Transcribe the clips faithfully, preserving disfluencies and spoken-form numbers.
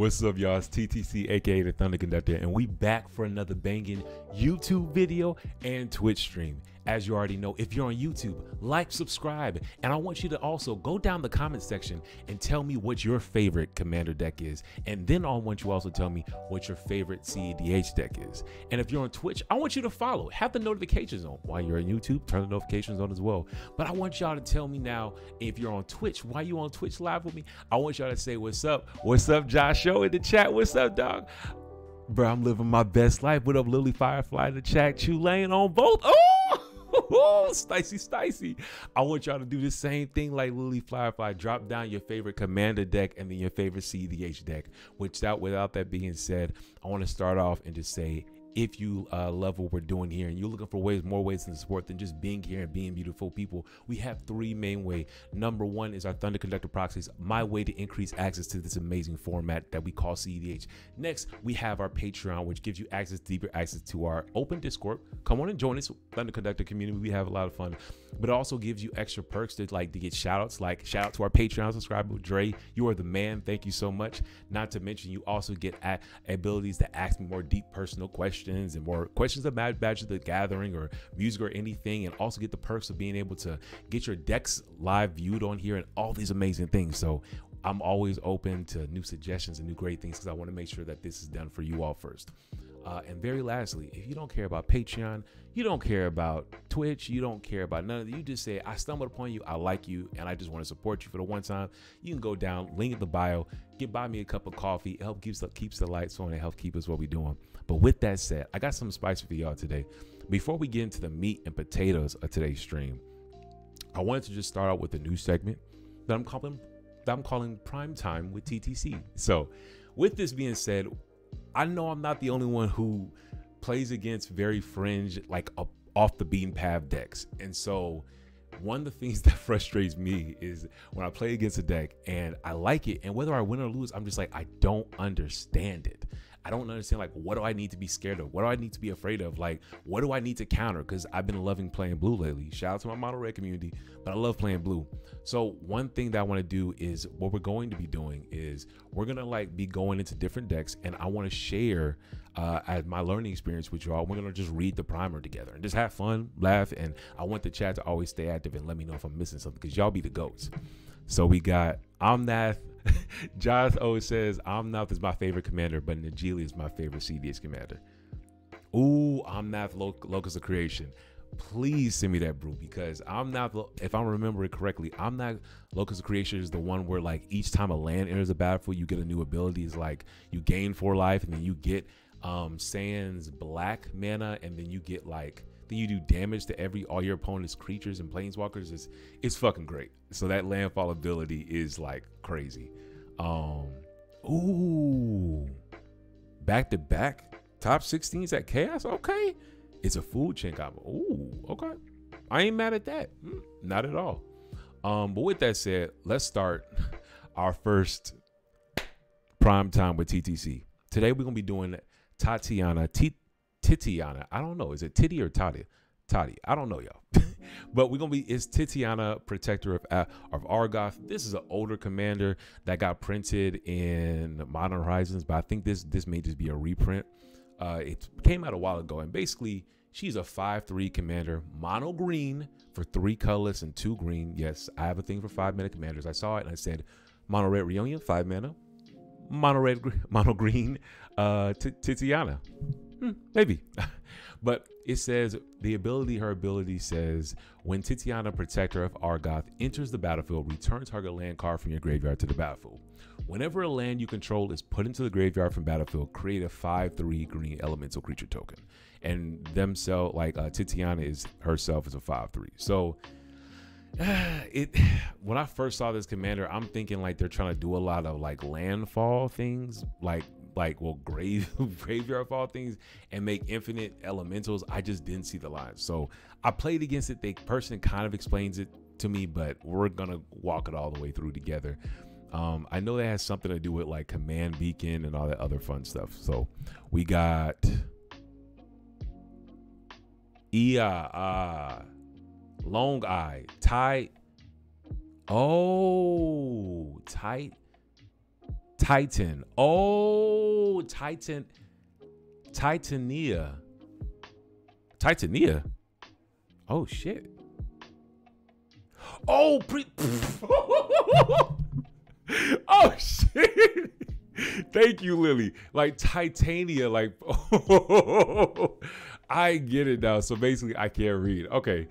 What's up, y'all? It's T T C, aka the Thunder Conductor, and we back for another banging YouTube video and Twitch stream. As you already know, if you're on YouTube, like, subscribe, and I want you to also go down the comment section and tell me what your favorite commander deck is, and then I want you to also tell me what your favorite C E D H deck is. And if you're on Twitch, I want you to follow, have the notifications on. While you're on YouTube, turn the notifications on as well. But I want y'all to tell me now, if you're on Twitch, why you on Twitch live with me? I want y'all to say what's up. What's up, Josh? Show in the chat. What's up, dog? Bro, I'm living my best life. What up, Lily Firefly in the chat? Chulain on both. Oh, Sticey, Sticey. I want y'all to do the same thing like Lily Firefly. Drop down your favorite commander deck and then your favorite C E D H deck. Which, that, without that being said, I want to start off and just say, if you uh, love what we're doing here and you're looking for ways, more ways to support than just being here and being beautiful people, we have three main ways. Number one is our Thunder Conductor proxies, my way to increase access to this amazing format that we call C E D H. Next, we have our Patreon, which gives you access, deeper access to our open Discord. Come on and join us, Thunder Conductor community. We have a lot of fun, but it also gives you extra perks to like to get shout outs, like shout out to our Patreon subscriber, Dre. You are the man. Thank you so much. Not to mention, you also get at abilities to ask me more deep personal questions. Questions and more questions about Magic the Gathering or music or anything, and also get the perks of being able to get your decks live viewed on here and all these amazing things. So I'm always open to new suggestions and new great things because I want to make sure that this is done for you all first. Uh, and very lastly, if you don't care about Patreon, you don't care about Twitch, you don't care about none of that, you just say, I stumbled upon you, I like you, and I just want to support you for the one time, you can go down, link in the bio, get buy me a cup of coffee. It helps keeps, keeps the lights on and helps keep us what we're doing. But with that said, I got some spicy for y'all today. Before we get into the meat and potatoes of today's stream, I wanted to just start out with a new segment that I'm calling, that I'm calling Prime Time with T T C. So with this being said, I know I'm not the only one who plays against very fringe, like uh, off the beaten path decks. And so one of the things that frustrates me is when I play against a deck and I like it, and whether I win or lose, I'm just like, I don't understand it. I don't understand, like, what do I need to be scared of? What do I need to be afraid of? Like, what do I need to counter? Because I've been loving playing blue lately. Shout out to my Mono Red community, but I love playing blue. So one thing that I want to do is, what we're going to be doing is we're going to like be going into different decks, and I want to share uh, as my learning experience with y'all. We're going to just read the primer together and just have fun, laugh. And I want the chat to always stay active and let me know if I'm missing something, because y'all be the goats. So we got Omnath. Josh O says, Omnath is my favorite commander, but Nagelia is my favorite C D H commander. Ooh, Omnath, Lo Locus of Creation. Please send me that, brew, because Omnath, if I remember it correctly, Omnath, Locus of Creation is the one where, like, each time a land enters a battlefield, you get a new ability. It's like you gain four life, and then you get um, Sans Black mana, and then you get, like, then you do damage to every all your opponent's creatures and planeswalkers. It's, it's fucking great. So that landfall ability is like crazy. Um, ooh, back to back top sixteens at Chaos. Okay, it's a food chain combo. Ooh, okay, I ain't mad at that. Mm, not at all. Um, but with that said, let's start our first Prime Time with T T C. Today we're gonna be doing Tatiana T. Titiana, I don't know, is it Titty or Tati? Tati, I don't know, y'all. But we're gonna be, it's Titiana, Protector of uh, of Argoth. This is an older commander that got printed in Modern Horizons, but I think this this may just be a reprint. Uh, it came out a while ago, and basically she's a five three commander, mono green for three colorless and two green. Yes, I have a thing for five mana commanders. I saw it and I said, mono red Reunion, five mana, mono red, mono green, uh, Titiana. Hmm, maybe. But it says the ability, her ability says, when Titiana, Protector of Argoth, enters the battlefield, return target land card from your graveyard to the battlefield. Whenever a land you control is put into the graveyard from battlefield, create a five three green elemental creature token. And themselves, like uh, Titiana is herself is a five three. So it, when I first saw this commander, I'm thinking like they're trying to do a lot of like landfall things, like like well grave graveyard fall things, and make infinite elementals. I just didn't see the lines, so I played against it. The person kind of explains it to me, but we're gonna walk it all the way through together. um I know that has something to do with like Command Beacon and all that other fun stuff. So we got Ia, uh Long Eye, Tight, oh, Tight Titan. Oh, Titan. Titania. Titania. Oh shit. Oh, pre oh shit. Thank you, Lily. Like Titania, like I get it now. So basically I can't read. Okay.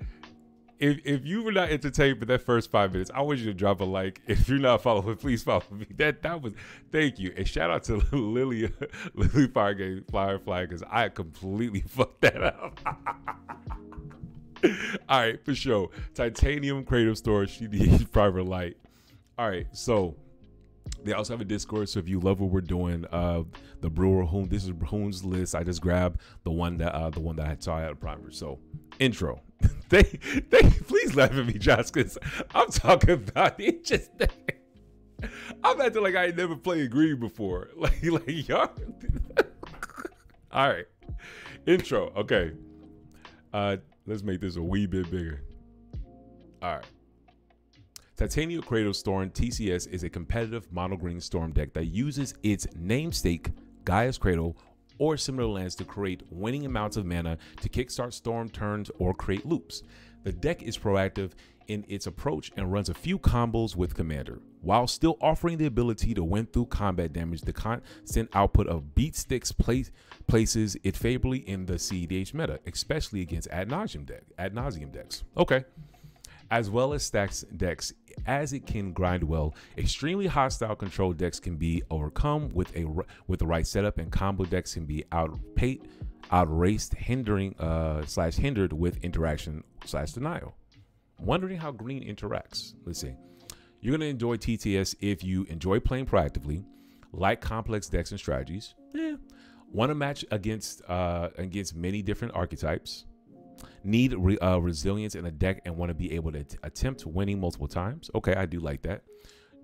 If, if you were not entertained for that first five minutes, I want you to drop a like. If you're not following, please follow me. That that was, thank you. And shout out to Lily, Lily Firefly, Firefly, because I completely fucked that up. All right, for sure. Titanium Creative Storage, she needs private light. All right, so they also have a Discord. So if you love what we're doing, uh, the brewer whom this is Hoon's list. I just grabbed the one that uh, the one that I saw out of primer. So intro. They, they, please laugh at me, Josh, because I'm talking about it. Just, I'm acting like I ain't never played green before. Like, like y'all. All right, intro. Okay, uh, let's make this a wee bit bigger. All right. Titania Kratos Storm T C S is a competitive mono green storm deck that uses its namesake Gaia's Cradle or similar lands to create winning amounts of mana to kickstart storm turns or create loops. The deck is proactive in its approach and runs a few combos with Commander, while still offering the ability to win through combat damage. The constant output of beat sticks place, places it favorably in the C E D H meta, especially against ad nauseum deck, ad nauseum decks. Okay. As well as stacks decks, as it can grind well, extremely hostile control decks can be overcome with a with the right setup, and combo decks can be outpaced, outraced, hindering uh, slash hindered with interaction slash denial. Wondering how green interacts? Let's see. You're gonna enjoy T T S if you enjoy playing proactively, like complex decks and strategies. Eh. Want to match against uh, against many different archetypes. Need re uh, resilience in a deck and want to be able to attempt winning multiple times. Okay, I do like that.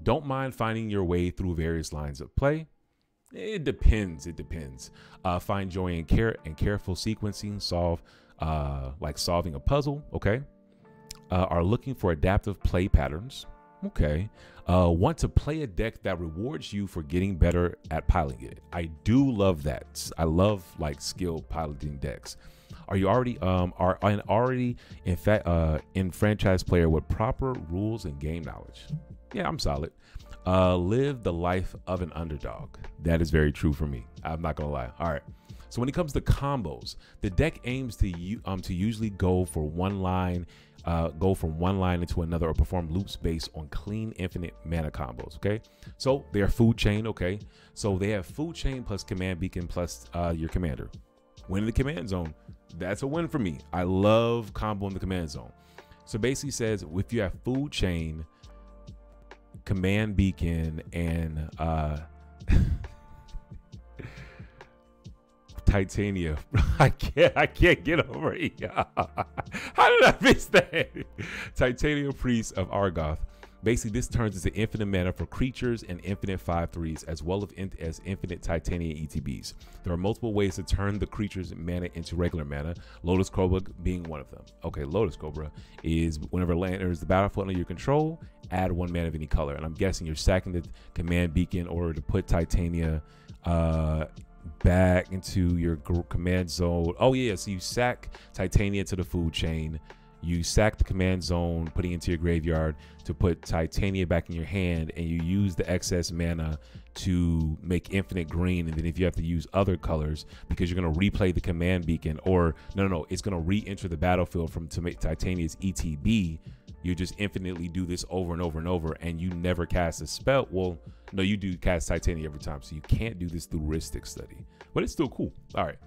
Don't mind finding your way through various lines of play. It depends. It depends. Uh, find joy in care and careful sequencing. Solve uh, like solving a puzzle. Okay. Uh, are looking for adaptive play patterns. Okay. Uh, want to play a deck that rewards you for getting better at piloting it. I do love that. I love like skilled piloting decks. Are you already um are an already in fact uh enfranchised player with proper rules and game knowledge? Yeah, I'm solid. Uh, live the life of an underdog. That is very true for me. I'm not gonna lie. All right. So when it comes to combos, the deck aims to um to usually go for one line, uh, go from one line into another or perform loops based on clean infinite mana combos. Okay. So they are food chain. Okay. So they have food chain plus command beacon plus uh your commander. Win in the command zone. That's a win for me. I love combo in the command zone. So basically says if you have food chain, command beacon, and uh, Titania. I can't. I can't get over it. How did I miss that? Titania Priest of Argoth. Basically, this turns into infinite mana for creatures and infinite five threes, as well as, in as infinite Titania E T Bs. There are multiple ways to turn the creature's mana into regular mana, Lotus Cobra being one of them. Okay, Lotus Cobra is whenever land enters the battlefield under your control, add one mana of any color. And I'm guessing you're sacking the command beacon in order to put Titania uh, back into your command zone. Oh yeah, so you sack Titania to the food chain. You sack the command zone, putting it into your graveyard to put Titania back in your hand, and you use the excess mana to make infinite green. And then if you have to use other colors, because you're going to replay the command beacon, or no, no, no it's going to re-enter the battlefield from Titania's E T B. You just infinitely do this over and over and over, and you never cast a spell. Well, no, you do cast Titania every time, so you can't do this through Ristic Study, but it's still cool. All right,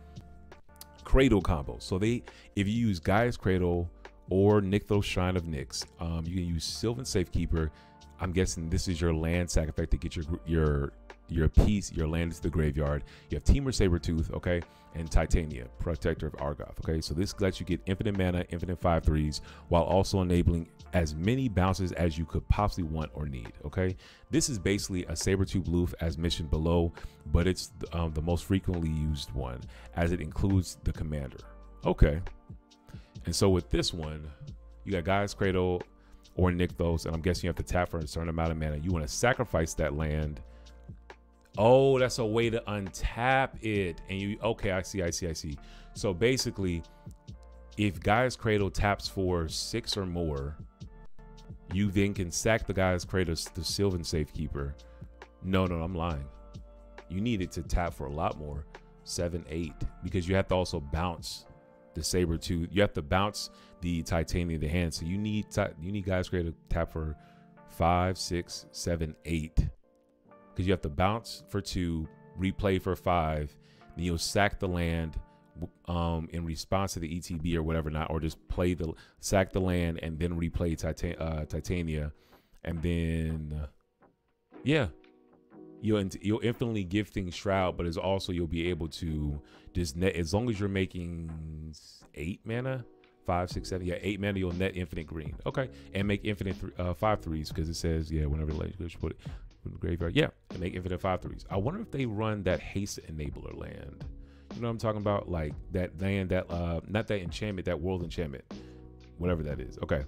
Cradle combo. So they, if you use Gaia's Cradle or Nykthos Shrine of Nyx, um, you can use Sylvan Safekeeper. I'm guessing this is your land sack effect to get your your your piece, your land into the graveyard. You have Temur Sabertooth, okay, and Titania, Protector of Argoth, okay. So this lets you get infinite mana, infinite five threes, while also enabling as many bounces as you could possibly want or need, okay. This is basically a Sabertooth Bluth as mentioned below, but it's um, the most frequently used one as it includes the commander, okay. And so with this one, you got Gaia's Cradle or Nykthos, and I'm guessing you have to tap for a certain amount of mana. You want to sacrifice that land Oh, that's a way to untap it. And you, okay, I see, I see, I see. So basically, if Gaia's Cradle taps for six or more, you then can sack the Gaia's Cradle to Sylvan Safekeeper. No, no, I'm lying. You need it to tap for a lot more, seven, eight, because you have to also bounce the Sabertooth. You have to bounce the Titanium to hand. So you need, you need Gaia's Cradle to tap for five, six, seven, eight. Because you have to bounce for two, replay for five, then you'll sack the land um, in response to the E T B or whatever, not, or just play the sack the land and then replay Titan uh, Titania, and then uh, yeah, you'll you'll infinitely give things Shroud, but it's also you'll be able to just net as long as you're making eight mana, five, six, seven, yeah, eight mana. You'll net infinite green, okay, and make infinite th uh, five threes because it says yeah whenever late put it. Graveyard, yeah, and make infinite five threes. I wonder if they run that haste enabler land. You know what I'm talking about? Like that land that uh not that enchantment, that world enchantment, whatever that is. Okay.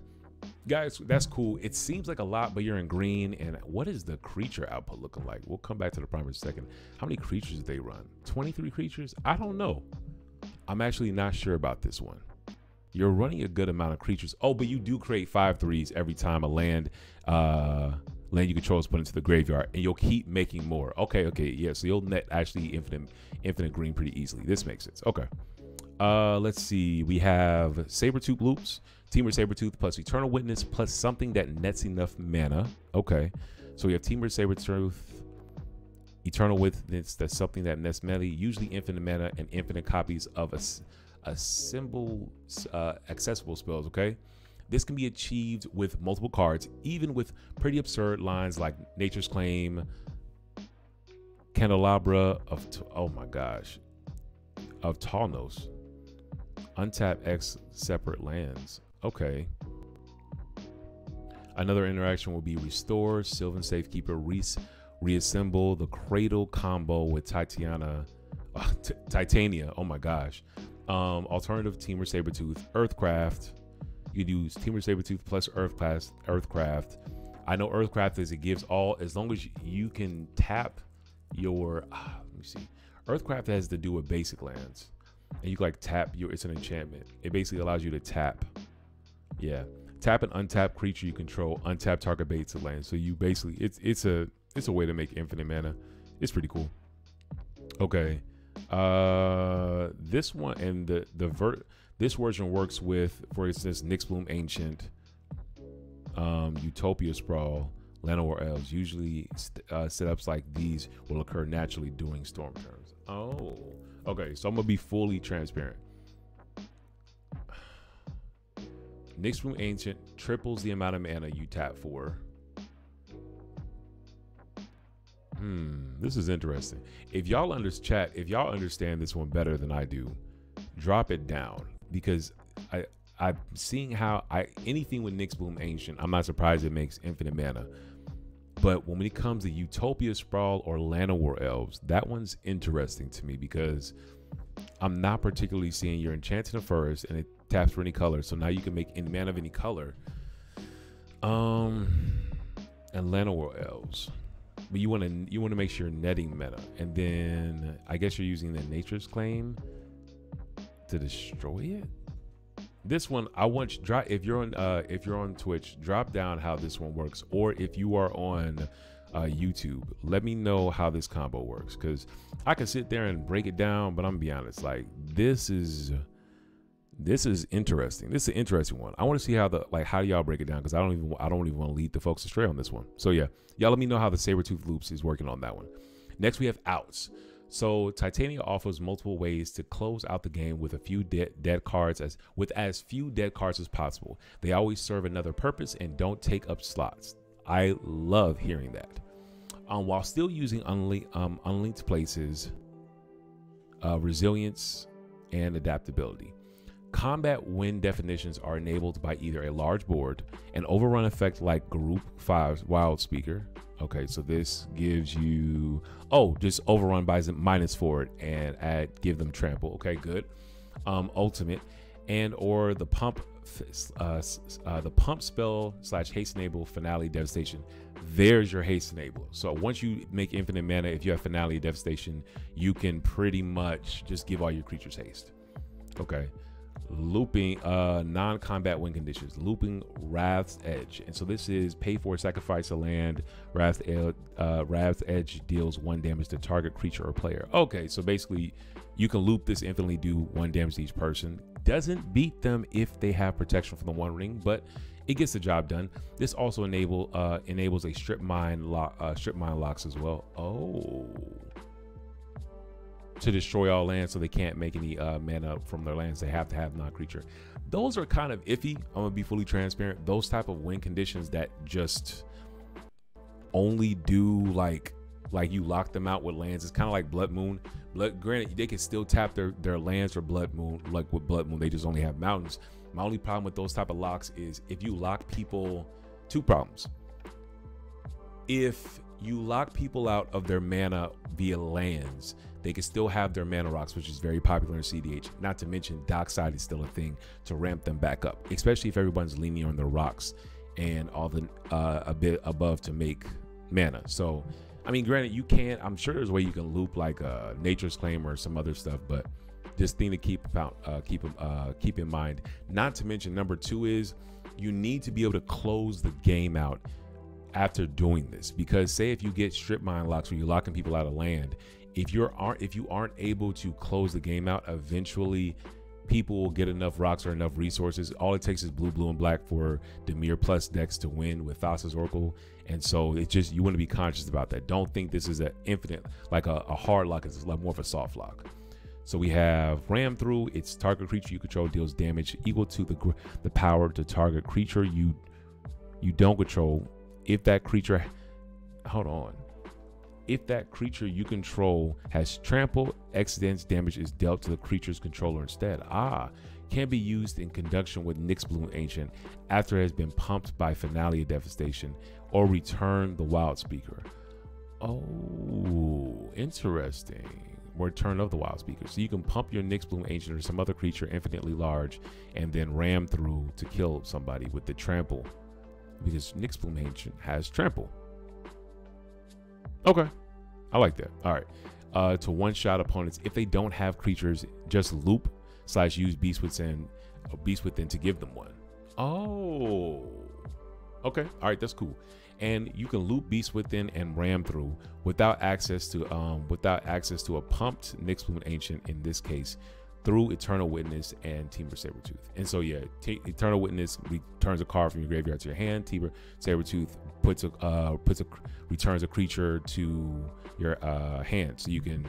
Guys, that's cool. It seems like a lot, but you're in green. And what is the creature output looking like? We'll come back to the primer in a second. How many creatures did they run? twenty-three creatures? I don't know. I'm actually not sure about this one. You're running a good amount of creatures. Oh, but you do create five threes every time a land uh land you control is put into the graveyard, and you'll keep making more. Okay, okay, yeah, so you'll net actually infinite infinite green pretty easily. This makes sense. Okay, uh, let's see. We have Sabertooth Loops, Temur Sabertooth plus Eternal Witness plus something that nets enough mana. Okay, so we have Temur Sabertooth, Eternal Witness, that's something that nets mana, usually infinite mana, and infinite copies of a, a symbol, uh, accessible spells, okay? This can be achieved with multiple cards, even with pretty absurd lines like Nature's Claim, Candelabra of, oh my gosh, of Talnos. Untap X separate lands. Okay. Another interaction will be Restore, Sylvan Safekeeper, re reassemble the Cradle combo with Titania. Uh, Titania, oh my gosh. Um, alternative Temur Sabertooth, Earthcraft. You use Temur Sabertooth plus Earthcraft. Earthcraft. I know Earthcraft is it gives all, as long as you can tap your, ah, let me see. Earthcraft has to do with basic lands. And you can like tap your, it's an enchantment. It basically allows you to tap. Yeah. Tap an untapped creature you control, untap target bait to land. So you basically, it's it's a it's a way to make infinite mana. It's pretty cool. Okay. Uh, this one and the, the vert, this version works with, for instance, Nyxbloom Ancient, um, Utopia Sprawl, Llanowar Elves. Usually uh, setups like these will occur naturally during storm turns. Oh, okay. So I'm going to be fully transparent. Nyxbloom Ancient triples the amount of mana you tap for. Hmm, this is interesting. If y'all understand, chat, if y'all understand this one better than I do, drop it down. Because I, I'm seeing how I anything with Nyxbloom Ancient, I'm not surprised it makes infinite mana. But when it comes to Utopia Sprawl or Llanowar Elves, that one's interesting to me because I'm not particularly seeing your Enchanting of First, and it taps for any color. So now you can make any mana of any color. Um, and Llanowar Elves. But you want to you want to make sure you're netting mana. And then I guess you're using the Nature's Claim to destroy it. This one I want you drop if you're on uh if you're on Twitch, drop down how this one works, or if you are on uh YouTube, let me know how this combo works, because I can sit there and break it down, but I'm gonna be honest, like this is this is interesting. This is an interesting one. I want to see how the like how do y'all break it down, because I don't even I don't even want to lead the folks astray on this one. So yeah, y'all let me know how the Sabertooth Loops is working on that one. Next we have outs. So Titania offers multiple ways to close out the game with a few de dead cards as with as few dead cards as possible. They always serve another purpose and don't take up slots. I love hearing that. Um, while still using unli um, unlinked places, uh, resilience, and adaptability. Combat win definitions are enabled by either a large board, an overrun effect like Group five Wild Speaker. Okay, so this gives you, oh, just overrun by minus forward and add, give them trample. Okay, good. Um, ultimate and or the pump uh, uh, the pump spell slash haste enable finale devastation. There's your haste enable. So once you make infinite mana, if you have finale devastation, you can pretty much just give all your creatures haste. Okay. Looping uh non-combat win conditions, looping Wrath's Edge. And so this is pay for, sacrifice a land. Wrath's Edge, uh, Wrath's Edge deals one damage to target creature or player. Okay, so basically you can loop this infinitely, do one damage to each person. Doesn't beat them if they have protection from the One Ring, but it gets the job done. This also enable uh enables a strip mine lock, uh, strip mine locks as well. Oh, to destroy all lands, so they can't make any uh, mana from their lands. They have to have non-creature. Those are kind of iffy. I'm gonna be fully transparent. Those type of win conditions that just only do like like you lock them out with lands. It's kind of like Blood Moon. Blood, granted, they can still tap their their lands or Blood Moon. Like with Blood Moon, they just only have mountains. My only problem with those type of locks is if you lock people, two problems. If you lock people out of their mana via lands, they can still have their mana rocks, which is very popular in C D H. Not to mention Dockside is still a thing to ramp them back up, especially if everyone's leaning on their rocks and all the uh, a bit above to make mana. So, I mean, granted, you can, I'm sure there's a way you can loop like a Nature's Claim or some other stuff, but just thing to keep about, uh, keep uh, keep in mind. Not to mention, number two is you need to be able to close the game out after doing this, because say if you get strip mine locks where you're locking people out of land, if you aren't if you aren't able to close the game out, eventually people will get enough rocks or enough resources. All it takes is blue, blue, and black for Dimir plus decks to win with Thassa's Oracle, and so it's just, you want to be conscious about that. Don't think this is an infinite, like a, a hard lock. It's like more of a soft lock. So we have Ram Through. It's target creature you control deals damage equal to the the power to target creature you you don't control. If that creature, hold on. If that creature you control has trample, accidents damage is dealt to the creature's controller instead. Ah, can be used in conjunction with Nyxbloom Ancient after it has been pumped by Finale of Devastation or Return the Wild Speaker. Oh, interesting. Return of the Wild Speaker. So you can pump your Nyxbloom Ancient or some other creature infinitely large and then ram through to kill somebody with the trample, because Nyxbloom Ancient has trample. Okay, I like that. All right, uh, to one-shot opponents if they don't have creatures, just loop slash use Beast Within, a Beast Within to give them one. Oh, okay, all right, that's cool. And you can loop Beast Within and Ram Through without access to um without access to a pumped Nyxbloom Ancient in this case, through Eternal Witness and Teamer Sabretooth. And so yeah, Eternal Witness returns a card from your graveyard to your hand. Teamer Sabretooth puts a uh, puts a returns a creature to your uh, hand. So you can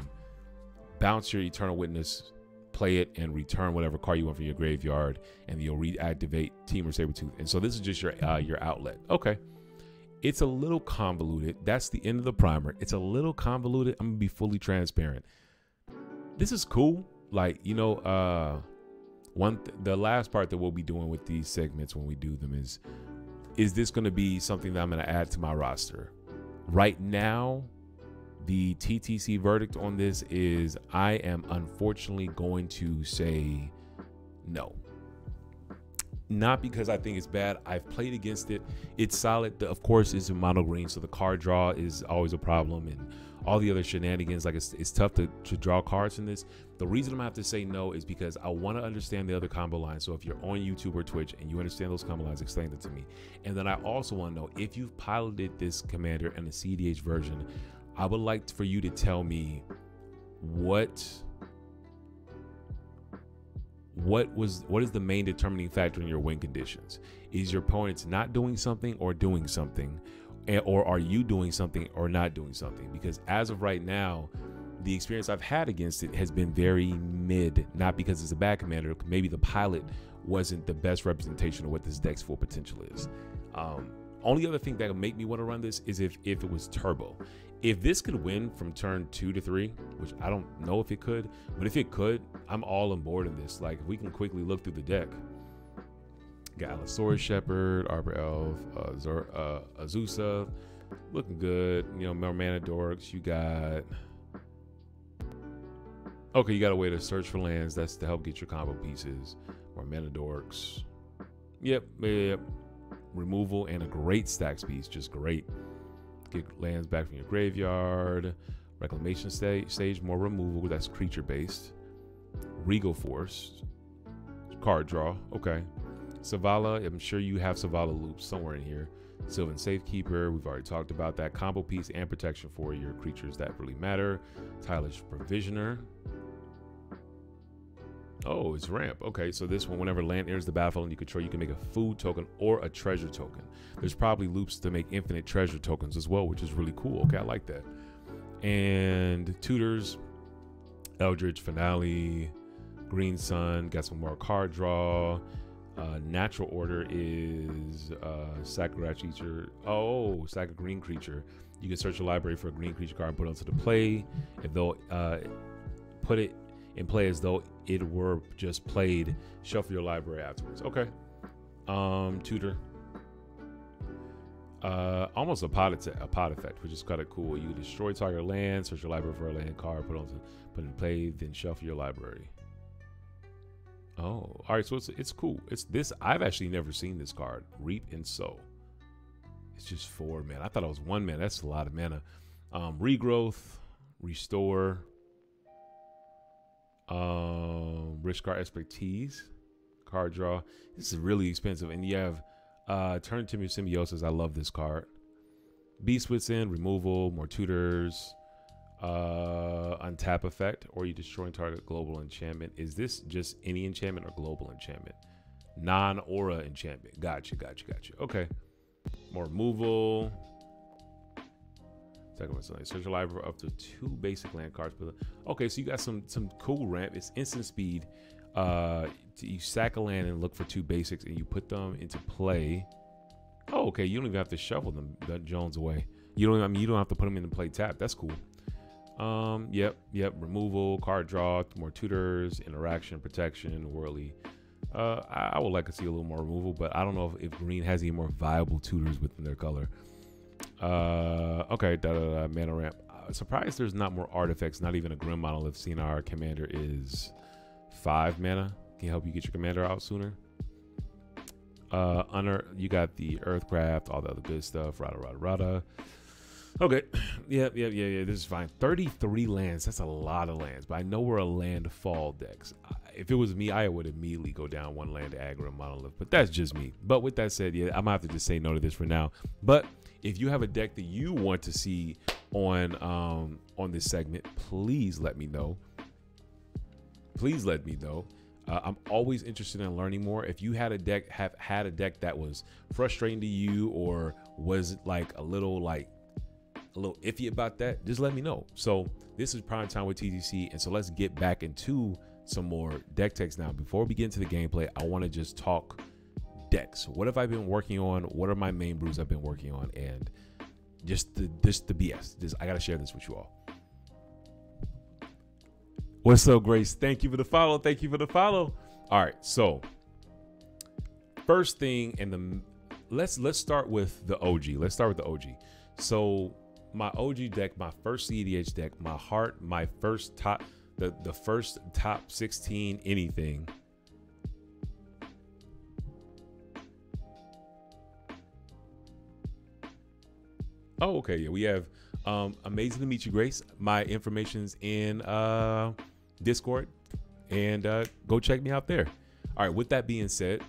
bounce your Eternal Witness, play it, and return whatever card you want from your graveyard, and you'll reactivate Teamer Sabretooth. And so this is just your uh, your outlet. Okay, it's a little convoluted. That's the end of the primer. It's a little convoluted. I'm gonna be fully transparent. This is cool. Like, you know, uh, one th the last part that we'll be doing with these segments when we do them is, is this going to be something that I'm going to add to my roster? Right now, the T T C verdict on this is I am unfortunately going to say no. Not because I think it's bad. I've played against it. It's solid. The, of course, it's in mono green, so the card draw is always a problem, and all the other shenanigans. Like, it's, it's tough to, to draw cards in this. The reason I'm gonna have to say no is because I want to understand the other combo lines. So if you're on YouTube or Twitch and you understand those combo lines, explain them to me. And then I also want to know if you've piloted this commander in the C D H version. I would like for you to tell me what what was what is the main determining factor in your win conditions. Is your opponent's not doing something or doing something, or are you doing something or not doing something? Because as of right now, the experience I've had against it has been very mid. Not because it's a bad commander, maybe the pilot wasn't the best representation of what this deck's full potential is. Um, only other thing that would make me want to run this is if if it was turbo. If this could win from turn two to three, which I don't know if it could, but if it could, I'm all on board in this. Like, if we can quickly look through the deck. Got Allosaurus Shepherd, Arbor Elf, uh, Zer, uh, Azusa, looking good. You know, Mermana Dorks. You got, okay, you got a way to search for lands. That's to help get your combo pieces. Mermana Dorks. Yep, yep. Removal and a great stacks piece, just great. Get lands back from your graveyard. Reclamation sta stage, more removal. That's creature based. Regal Force, card draw. Okay. Savala, I'm sure you have Savala loops somewhere in here. Sylvan Safekeeper, we've already talked about that. Combo piece and protection for your creatures that really matter. Tylish Provisioner. Oh, it's ramp. Okay, so this one, whenever land enters the battlefield and you control, you can make a food token or a treasure token. There's probably loops to make infinite treasure tokens as well, which is really cool. Okay, I like that. And tutors, Eldritch Finale, Green Sun, got some more card draw. Uh, natural order is uh, sack a rat creature. Oh, sack a green creature. You can search your library for a green creature card and put it onto the play. If they'll uh, put it in play as though it were just played, shuffle your library afterwards. Okay. Um, tutor. Uh, almost a pot, a pot effect, which is kind of cool. You destroy target land, search your library for a land card, put it onto, put it in play, then shuffle your library. Oh, all right. So it's it's cool. It's this. I've actually never seen this card. Reap and Sow. It's just four mana. I thought it was one mana. That's a lot of mana. Um, regrowth, restore. Um, risk card expertise, card draw. This is really expensive. And you have uh, Turn to Symbiosis. I love this card. Beast Within, removal, more tutors. Uh, untap effect, or you destroy and target global enchantment. Is this just any enchantment or global enchantment? Non-aura enchantment. Gotcha, gotcha, gotcha. Okay. More removal. Second one, search your library for up to two basic land cards. Okay, so you got some some cool ramp. It's instant speed. Uh, you sack a land and look for two basics, and you put them into play. Oh, okay. You don't even have to shovel them. That Jones away. You don't. I mean, you don't have to put them into play tap. That's cool. Um, yep, yep, removal, card draw, more tutors, interaction, protection, whirly. Uh, I, I would like to see a little more removal, but I don't know if, if green has any more viable tutors within their color. Uh, okay, da da da, mana ramp. Uh, surprised there's not more artifacts, not even a Grim Monolith, seeing our commander is five mana. Can help you get your commander out sooner. Uh, unearth, you got the Earthcraft, all the other good stuff, rada rada rada. Okay, yeah, yeah, yeah, yeah, this is fine. thirty-three lands, that's a lot of lands, but I know we're a land fall decks. If it was me, I would immediately go down one land to aggro and monolith, but that's just me. But with that said, yeah, I'm gonna have to just say no to this for now. But if you have a deck that you want to see on um, on this segment, please let me know. Please let me know. Uh, I'm always interested in learning more. If you had a deck, have had a deck that was frustrating to you or was like a little like, a little iffy about that, just let me know. So this is Prime Time with T T C, and so let's get back into some more deck techs now. Before we get into the gameplay, I want to just talk decks. What have I been working on? What are my main brews I've been working on? And just the just the B S. Just I gotta share this with you all. What's up, Grace? Thank you for the follow. Thank you for the follow. All right, so first thing, and the let's let's start with the O G. Let's start with the O G. So my O G deck, my first C D H deck, my heart, my first top, the, the first top sixteen, anything. Oh, okay. Yeah, we have, um, amazing to meet you, Grace. My information's in, uh, Discord, and, uh, go check me out there. All right. With that being said,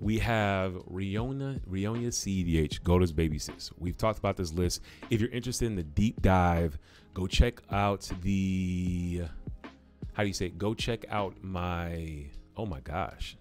we have Riona, Riona C D H, Goda's Baby Sis. We've talked about this list. If you're interested in the deep dive, go check out the, how do you say it? Go check out my, oh my gosh.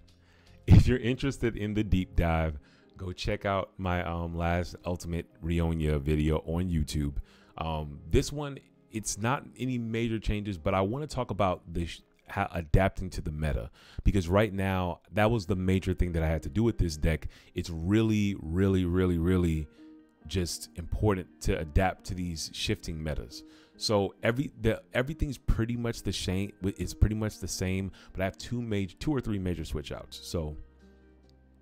If you're interested in the deep dive, go check out my um, last Ultimate Riona video on YouTube. Um, this one, it's not any major changes, but I want to talk about the how adapting to the meta, because right now that was the major thing that I had to do with this deck. It's really, really, really, really just important to adapt to these shifting metas. So every the everything's pretty much the same. It's pretty much the same, but I have two major, two or three major switch outs. So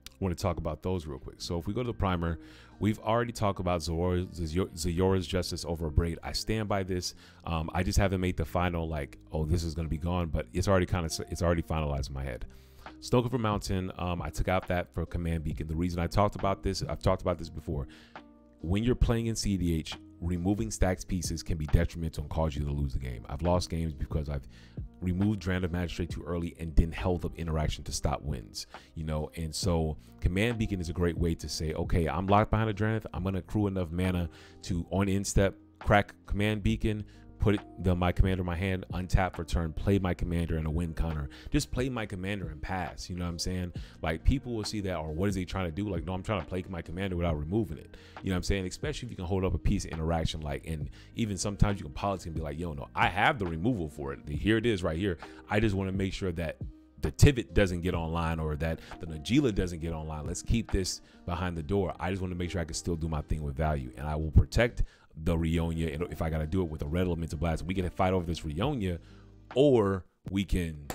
I want to talk about those real quick. So if we go to the primer, we've already talked about Zora's, Zora's Justice over a Braid. I stand by this. Um, I just haven't made the final like, oh, this is going to be gone, but it's already kind of, it's already finalized in my head. Stokover Mountain, um, I took out that for Command Beacon. The reason I talked about this, I've talked about this before. When you're playing in C D H, removing stacked pieces can be detrimental and cause you to lose the game. I've lost games because I've removed Dran of Magistrate too early and didn't held up interaction to stop wins, you know. And so Command Beacon is a great way to say, okay, I'm locked behind a Dranith. I'm going to accrue enough mana to, on instep, crack Command Beacon, put it, the, my commander in my hand, untap for turn, play my commander and a win counter. Just play my commander and pass, you know what I'm saying? Like, people will see that, or what is he trying to do? Like, no, I'm trying to play my commander without removing it. You know what I'm saying? Especially if you can hold up a piece of interaction, like, and even sometimes you can policy and be like, yo, no, I have the removal for it. Here it is right here. I just want to make sure that the Tivit doesn't get online, or that the Najila doesn't get online. Let's keep this behind the door. I just want to make sure I can still do my thing with value, and I will protect the Rionya if I gotta do it with a red elemental blast. We can fight over this Rionya, or we can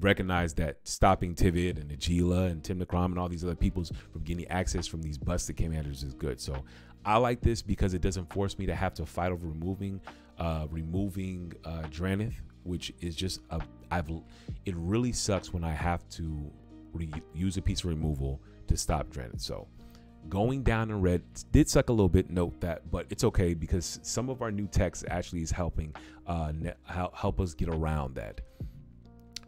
recognize that stopping Tivit and Najila and Timnacrom and all these other peoples from getting access from these busted commanders is good. So I like this because it doesn't force me to have to fight over removing uh removing uh Dranith, which is just a I've it really sucks when I have to re use a piece of removal to stop Dranith. So going down in red did suck a little bit, note that, but it's okay because some of our new text actually is helping uh, help us get around that.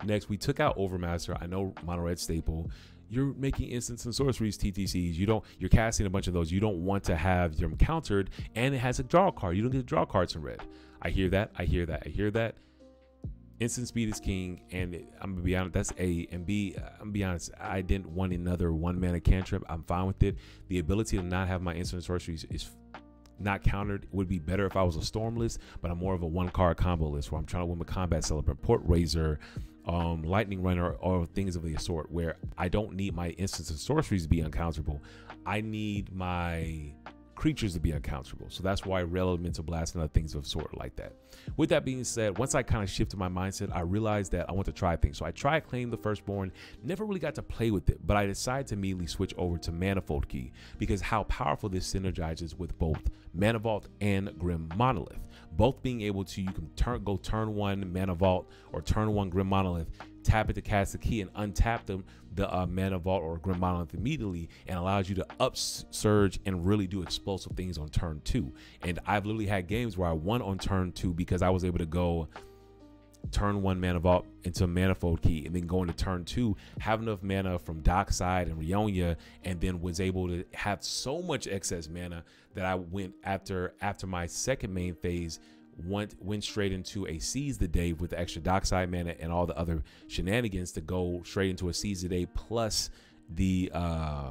Next, we took out Overmaster. I know, mono red staple. You're making instants and sorceries T T Cs. You don't, you're casting a bunch of those. You don't want to have them countered, and it has a draw card. You don't get to draw cards in red. I hear that. I hear that. I hear that. Instant speed is king, and I'm gonna be honest, that's A, and B, I'm gonna be honest, I didn't want another one mana cantrip. I'm fine with it. The ability to not have my instant sorceries is not countered. It would be better if I was a storm list, but I'm more of a one card combo list where I'm trying to win my combat celebrant, port razor, um, lightning runner, or things of the sort, where I don't need my instants and sorceries to be uncounterable. I need my creatures to be uncounterable. So that's why Rail Elemental Blast and other things of sort like that. With that being said, once I kind of shifted my mindset, I realized that I want to try things. So I tried Claim the Firstborn, never really got to play with it, but I decided to immediately switch over to Manifold Key because how powerful this synergizes with both Mana Vault and Grim Monolith. Both being able to, you can turn go turn one Mana Vault or turn one Grim Monolith, tap it to cast the key and untap them, the uh, Mana Vault or Grim Monolith immediately, and allows you to upsurge and really do explosive things on turn two. And I've literally had games where I won on turn two because I was able to go turn one Mana Vault into Manifold Key and then go into turn two, have enough mana from Dockside and Rionya, and then was able to have so much excess mana that I went after after my second main phase, Went, went straight into a Seize the Day with the extra Dockside mana and all the other shenanigans to go straight into a Seize the Day plus the, uh,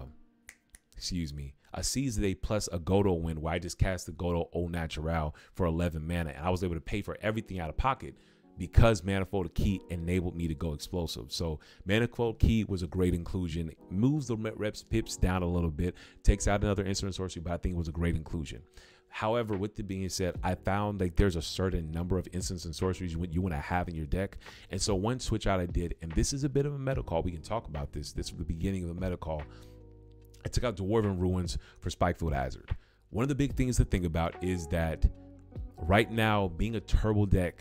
excuse me, a Seize the Day plus a Goto win, where I just cast the Goto Au Natural for eleven mana. And I was able to pay for everything out of pocket because Manifold Key enabled me to go explosive. So Manifold Key was a great inclusion. It moves the reps pips down a little bit, takes out another instant sorcery, but I think it was a great inclusion. However, with it being said, I found like there's a certain number of instants and sorceries you, you want to have in your deck. And so one switch out I did, and this is a bit of a meta call. We can talk about this. This was the beginning of a meta call. I took out Dwarven Ruins for Spikefield Hazard. One of the big things to think about is that right now, being a turbo deck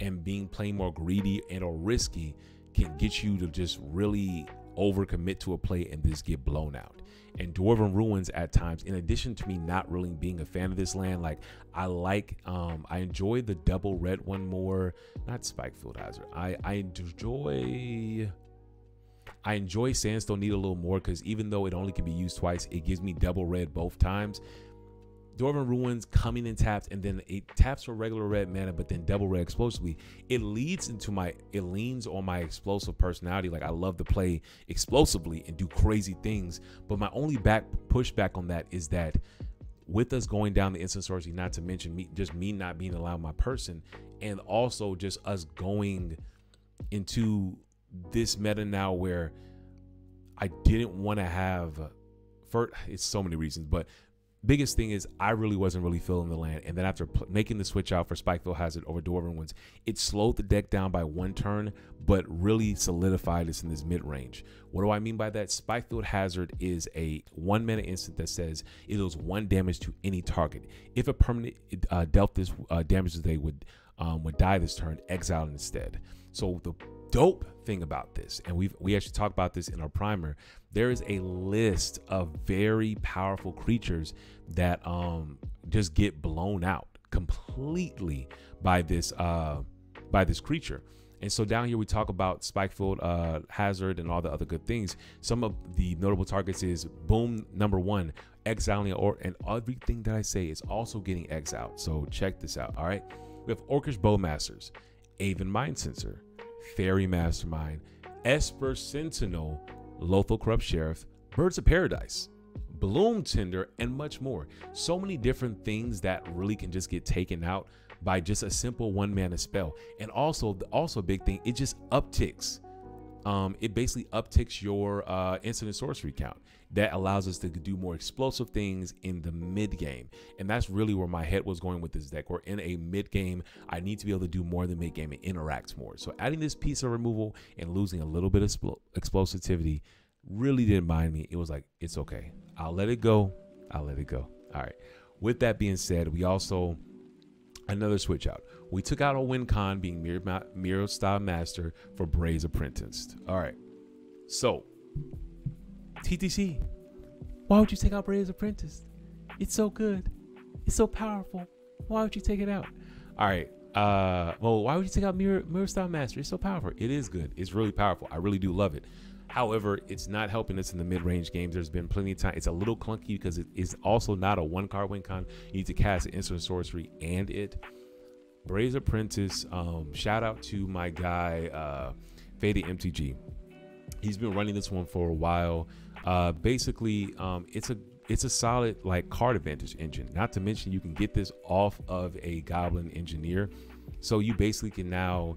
and being playing more greedy and or risky can get you to just really overcommit to a play and just get blown out. And Dwarven Ruins at times, in addition to me not really being a fan of this land, like I like, um, I enjoy the double red one more, not Spikefield Hazard. I, I enjoy, I enjoy Sandstone Need a little more because even though it only can be used twice, it gives me double red both times. Dwarven Ruins coming in taps, and then it taps for regular red mana, but then double red explosively. It leads into my, it leans on my explosive personality. Like I love to play explosively and do crazy things. But my only back pushback on that is that with us going down the instant sorcery, not to mention me, just me not being allowed my person, and also just us going into this meta now where I didn't want to have, for it's so many reasons, but biggest thing is I really wasn't really feeling the land. And then after making the switch out for Spikefield Hazard over Dwarven Ruins, it slowed the deck down by one turn, but really solidified us in this mid-range. What do I mean by that? Spikefield Hazard is a one mana instant that says it deals one damage to any target. If a permanent uh, dealt this uh, damage, they would um, would die this turn, exile instead. So the dope thing about this, and we've we actually talked about this in our primer, there is a list of very powerful creatures that um just get blown out completely by this uh by this creature. And so down here we talk about Spikefield uh, Hazard and all the other good things. Some of the notable targets is boom, number one, exiling or and everything that I say is also getting exiled. So check this out. All right, we have Orcish Bowmasters, Aven Mind Sensor, Fairy Mastermind, Esper Sentinel, Lothal Corrupt Sheriff, Birds of Paradise, Bloom Tinder, and much more. So many different things that really can just get taken out by just a simple one mana spell. And also, also a big thing, it just upticks. Um, it basically upticks your uh, instant and sorcery count. That allows us to do more explosive things in the mid game. And that's really where my head was going with this deck. We're in a mid game. I need to be able to do more than mid game and interact more. So adding this piece of removal and losing a little bit of explosivity really didn't mind me. It was like, it's okay. I'll let it go. I'll let it go. All right. With that being said, we also, another switch out. We took out a Wincon being Mirror, Mirror Style Master for Bray's Apprentice. All right. So T T C, why would you take out Bray's Apprentice? It's so good. It's so powerful. Why would you take it out? All right. Uh, well, why would you take out Mirror, Mirror Style Master? It's so powerful. It is good. It's really powerful. I really do love it. However, it's not helping us in the mid-range games. There's been plenty of time. It's a little clunky because it is also not a one-card win con. You need to cast an instant sorcery and it. Bray's Apprentice, um, shout out to my guy, uh, Faded M T G. He's been running this one for a while. Uh, basically, um, it's a it's a solid like card advantage engine. Not to mention you can get this off of a Goblin Engineer. So you basically can now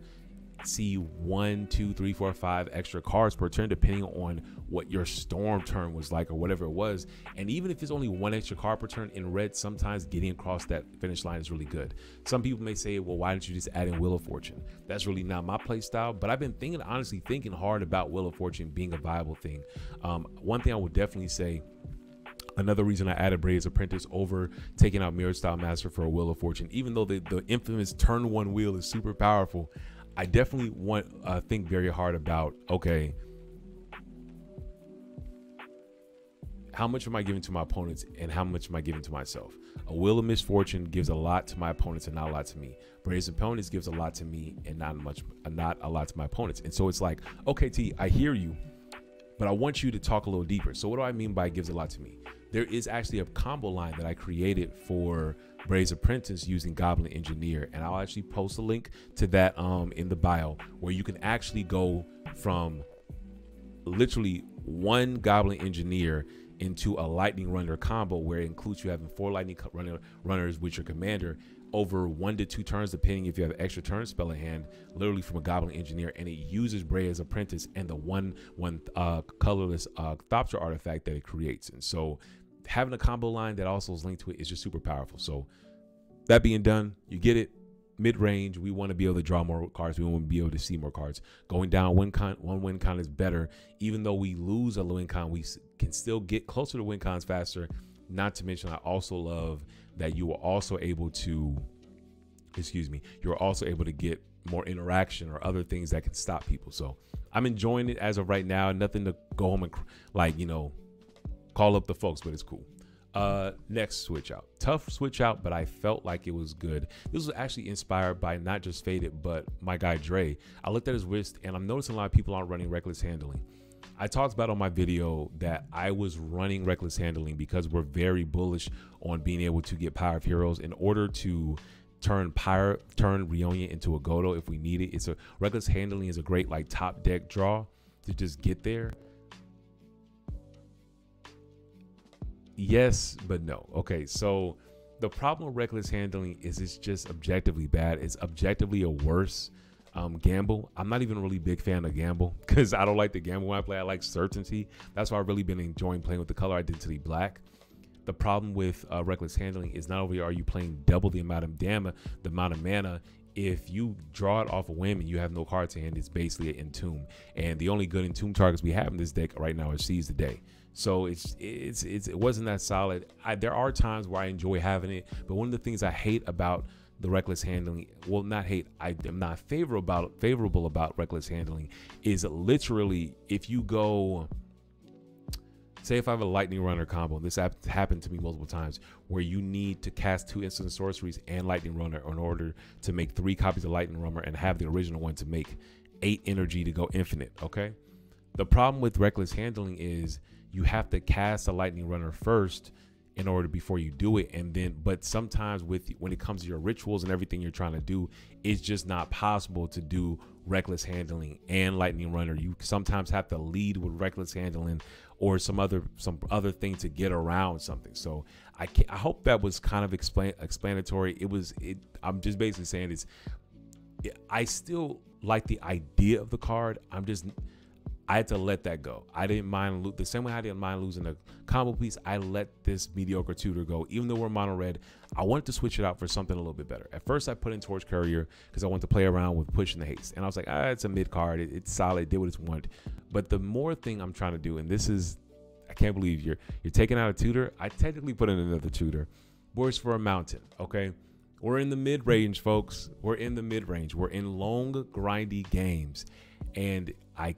see one, two, three, four, five extra cards per turn, depending on what your storm turn was like or whatever it was. And even if it's only one extra card per turn in red, sometimes getting across that finish line is really good. Some people may say, well, why didn't you just add in Wheel of Fortune? That's really not my play style, but I've been thinking, honestly thinking hard about Wheel of Fortune being a viable thing. Um, one thing I would definitely say, another reason I added Bray's Apprentice over taking out Mirror Style Master for a Wheel of Fortune, even though the, the infamous turn one wheel is super powerful, I definitely want to uh, think very hard about, okay, how much am I giving to my opponents and how much am I giving to myself? A Wheel of Misfortune gives a lot to my opponents and not a lot to me. Bray's Apprentice gives a lot to me and not much, not a lot to my opponents. And so it's like, okay, T, I hear you, but I want you to talk a little deeper. So what do I mean by gives a lot to me? There is actually a combo line that I created for Bray's Apprentice using Goblin Engineer, and I'll actually post a link to that um, in the bio, where you can actually go from literally one Goblin Engineer into a Lightning Runner combo, where it includes you having four Lightning runner, Runners with your commander over one to two turns, depending if you have an extra turn spell in hand, literally from a Goblin Engineer, and it uses Bray's Apprentice and the one one uh, colorless uh, Thopter artifact that it creates. And so having a combo line that also is linked to it is just super powerful. So that being done, you get it mid-range. We want to be able to draw more cards. We want to be able to see more cards. Going down win con, one win con is better. Even though we lose a win con, we can still get closer to win cons faster. Not to mention, I also love that you were also able to, excuse me, you're also able to get more interaction or other things that can stop people. So I'm enjoying it as of right now. Nothing to go home and like, you know, call up the folks, but it's cool. Uh, next switch out, tough switch out, but I felt like it was good. This was actually inspired by not just Faded, but my guy Dre. I looked at his wrist and I'm noticing a lot of people aren't running reckless handling. I talked about on my video that I was running reckless handling because we're very bullish on being able to get Pyre of Heroes in order to turn Pyre, turn Rionya into a Godo if we need it. It's a reckless handling is a great like top deck draw to just get there. Yes, but no. Okay, so the problem with reckless handling is it's just objectively bad. It's objectively a worse um, gamble. I'm not even really a big fan of gamble because I don't like the gamble when I play. I like certainty. That's why I've really been enjoying playing with the color identity black. The problem with uh, reckless handling is not only are you playing double the amount of damage, the amount of mana, if you draw it off a whim and you have no cards to hand, it's basically an entomb. And the only good entomb targets we have in this deck right now is Seize the Day. So it's, it's, it's, it wasn't that solid. I, there are times where I enjoy having it, but one of the things I hate about the reckless handling, well, not hate, I am not favorable about favorable about reckless handling, is literally if you go, say if I have a lightning runner combo, this happened to me multiple times, where you need to cast two instant sorceries and lightning runner in order to make three copies of lightning runner and have the original one to make eight energy to go infinite, okay? The problem with reckless handling is you have to cast a lightning runner first in order before you do it, and then but sometimes with when it comes to your rituals and everything you're trying to do, it's just not possible to do reckless handling and lightning runner. You sometimes have to lead with reckless handling or some other some other thing to get around something. So I can't, I hope that was kind of explain explanatory. It was it I'm just basically saying it's I still like the idea of the card. I'm just I had to let that go. I didn't mind lo- the same way I didn't mind losing a combo piece. I let this mediocre tutor go. Even though we're mono red, I wanted to switch it out for something a little bit better. At first, I put in Torch Courier because I wanted to play around with pushing the haste, and I was like, ah, it's a mid card. It, it's solid. It did what it's wanted. But the more thing I'm trying to do, and this is, I can't believe you're you're taking out a tutor. I technically put in another tutor, Boards for a Mountain. Okay, we're in the mid range, folks. We're in the mid range. We're in long, grindy games, and I.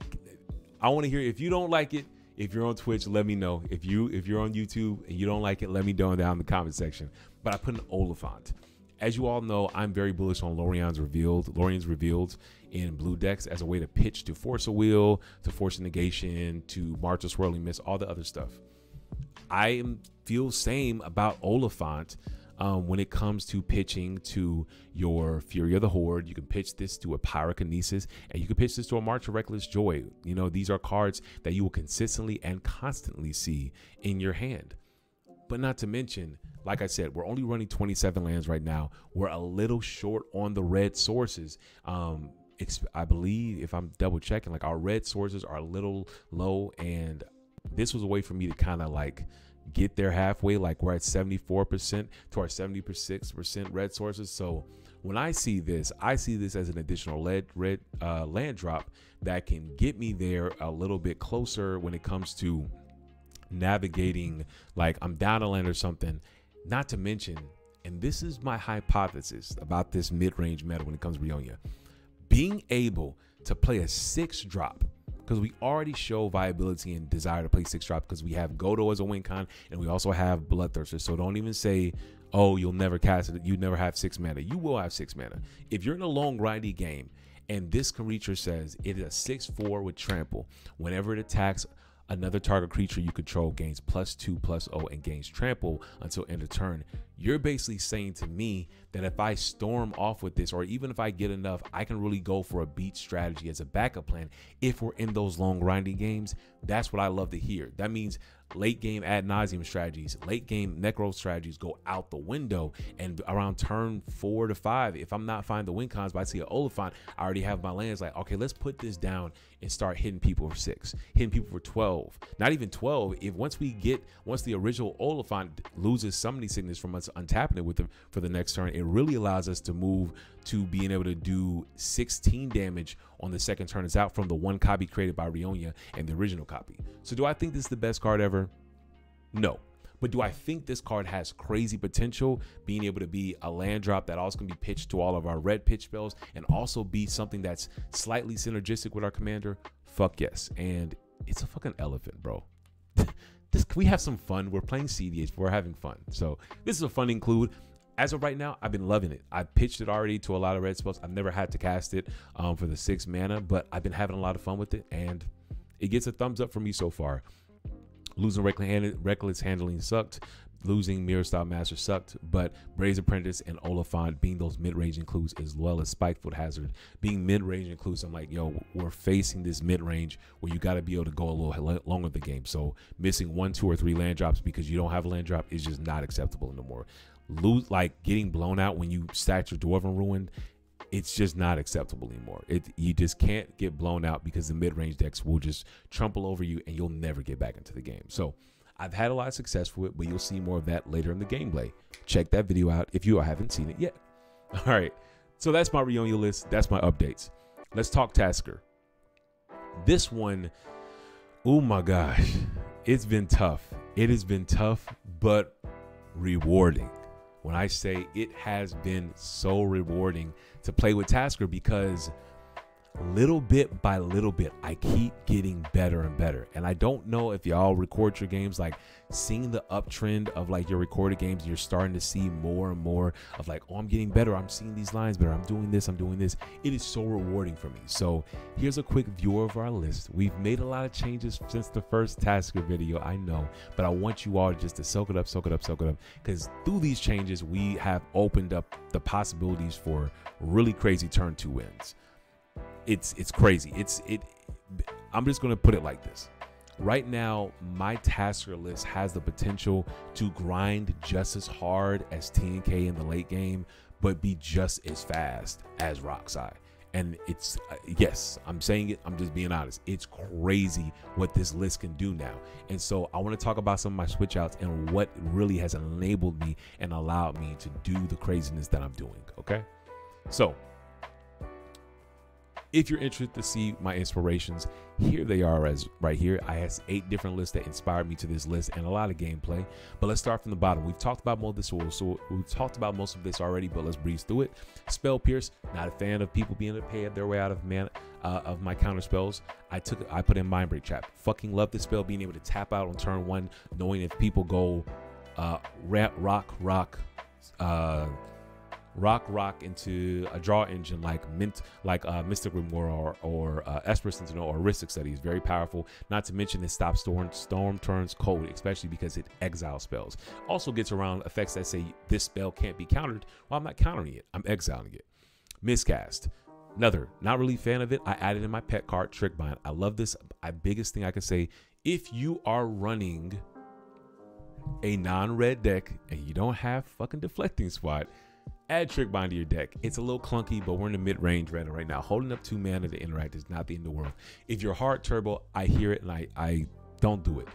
I want to hear if you don't like it. If you're on Twitch, let me know. If you if you're on YouTube and you don't like it, let me know down in the comment section. But I put an Olifant. As you all know, I'm very bullish on Lorian's Revealed, Lorian's Revealed in blue decks as a way to pitch to Force a Wheel, to Force a Negation, to March a Swirling Mist, all the other stuff. I am feel same about Olifant. Um, when it comes to pitching to your Fury of the Horde, you can pitch this to a Pyrokinesis, and you can pitch this to a March of Reckless Joy. You know, these are cards that you will consistently and constantly see in your hand. But not to mention, like I said, we're only running twenty-seven lands right now. We're a little short on the red sources. Um, I believe, if I'm double checking, like our red sources are a little low, and this was a way for me to kind of like get there halfway. Like we're at seventy-four percent to our seventy-six percent red sources. So when I see this, I see this as an additional lead red uh, land drop that can get me there a little bit closer when it comes to navigating, like I'm down a land or something. Not to mention, and this is my hypothesis about this mid-range meta when it comes to Rionya, being able to play a six drop, because we already show viability and desire to play six drop because we have Godo as a win con and we also have Bloodthirster. So don't even say, oh, you'll never cast it. You never have six mana. You will have six mana. If you're in a long grindy game and this creature says it is a six four with trample, whenever it attacks, another target creature you control gains plus two, plus oh, and gains trample until end of turn. You're basically saying to me that if I storm off with this, or even if I get enough, I can really go for a beat strategy as a backup plan if we're in those long grinding games. That's what I love to hear. That means late game ad nauseum strategies, late game necro strategies go out the window, and around turn four to five, if I'm not finding the win cons, but I see an Olifant, I already have my lands. Like, okay, let's put this down and start hitting people for six, hitting people for twelve, not even twelve. If once we get, once the original Olifant loses summoning sickness from us, untapping it with them for the next turn, it really allows us to move to being able to do sixteen damage on the second turn is out from the one copy created by Rionya and the original copy. So do I think this is the best card ever? No. But do I think this card has crazy potential, being able to be a land drop that also can be pitched to all of our red pitch spells and also be something that's slightly synergistic with our commander? Fuck yes. And it's a fucking elephant, bro. This, we have some fun. We're playing C D H, but we're having fun. So this is a fun include. As of right now, I've been loving it. I pitched it already to a lot of red spells. I've never had to cast it um, for the six mana, but I've been having a lot of fun with it, and it gets a thumbs up for me so far. Losing Reckless Handling sucked. Losing Mirror Style Master sucked, but Braid's Apprentice and Olifant being those mid-range includes, as well as Spikefoot Hazard being mid-range includes, I'm like, yo, we're facing this mid-range where you got to be able to go a little longer the game. So missing one, two, or three land drops because you don't have a land drop is just not acceptable anymore. Lose, like getting blown out when you stack your Dwarven Ruin, it's just not acceptable anymore. It you just can't get blown out because the mid-range decks will just trample over you and you'll never get back into the game. So I've had a lot of success with it, but you'll see more of that later in the gameplay. Check that video out if you haven't seen it yet. All right, so that's my Rionya list. That's my updates. Let's talk Tasker. This one, oh my gosh, it's been tough. It has been tough, but rewarding. when I say it has been so rewarding to play with Tasker, because little bit by little bit, I keep getting better and better. And I don't know if y'all record your games, like seeing the uptrend of like your recorded games, you're starting to see more and more of like, oh, I'm getting better. I'm seeing these lines better. I'm doing this. I'm doing this. It is so rewarding for me. So here's a quick view of our list. We've made a lot of changes since the first Tasker video, I know, but I want you all just to soak it up, soak it up, soak it up. Because through these changes, we have opened up the possibilities for really crazy turn two wins. It's it's crazy. It's it. I'm just gonna put it like this. Right now, my Tasker list has the potential to grind just as hard as T N K in the late game, but be just as fast as Roxy. And it's uh, yes, I'm saying it. I'm just being honest. It's crazy what this list can do now. And so I want to talk about some of my switch outs and what really has enabled me and allowed me to do the craziness that I'm doing. Okay, so. If you're interested to see my inspirations, here they are as right here. I have eight different lists that inspired me to this list and a lot of gameplay. But let's start from the bottom. We've talked about most of this, so we've talked about most of this already, but let's breeze through it. Spell Pierce, not a fan of people being able to pay their way out of man uh, of my counter spells. I took I put in Mind Break Trap. Fucking love this spell, being able to tap out on turn one, knowing if people go uh rat, rock, rock, uh rock rock into a draw engine like mint like uh Mystic Remora or, or uh Esper Sentinel or Ristic Study is very powerful, not to mention it stops storm storm turns cold, especially because it exiles spells. Also gets around effects that say this spell can't be countered. Well, I'm not countering it, I'm exiling it. Miscast, another not really fan of it. I added in my pet card Trick Bind. I love this. My biggest thing I can say, if you are running a non-red deck and you don't have fucking Deflecting Spot, add Trick Bind to your deck. It's a little clunky, but we're in the mid-range right now. Holding up two mana to interact is not the end of the world. If you're hard turbo, I hear it and I, I don't do it.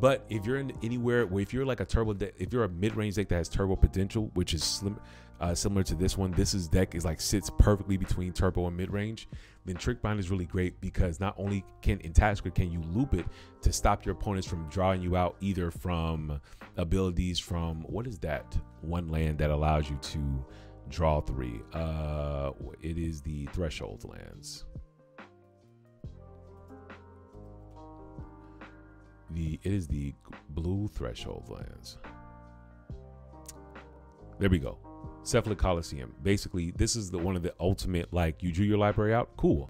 But if you're in anywhere where if you're like a turbo deck, if you're a mid-range deck that has turbo potential, which is slim, uh, similar to this one, this is deck is like sits perfectly between turbo and mid-range, then Trick Bind is really great, because not only can in Tasker can you loop it to stop your opponents from drawing you out either from abilities from what is that one land that allows you to draw three? Uh, it is the Threshold lands. The it is the blue Threshold lands. There we go. Cephalic Coliseum. Basically, this is the one of the ultimate, like, you drew your library out, cool.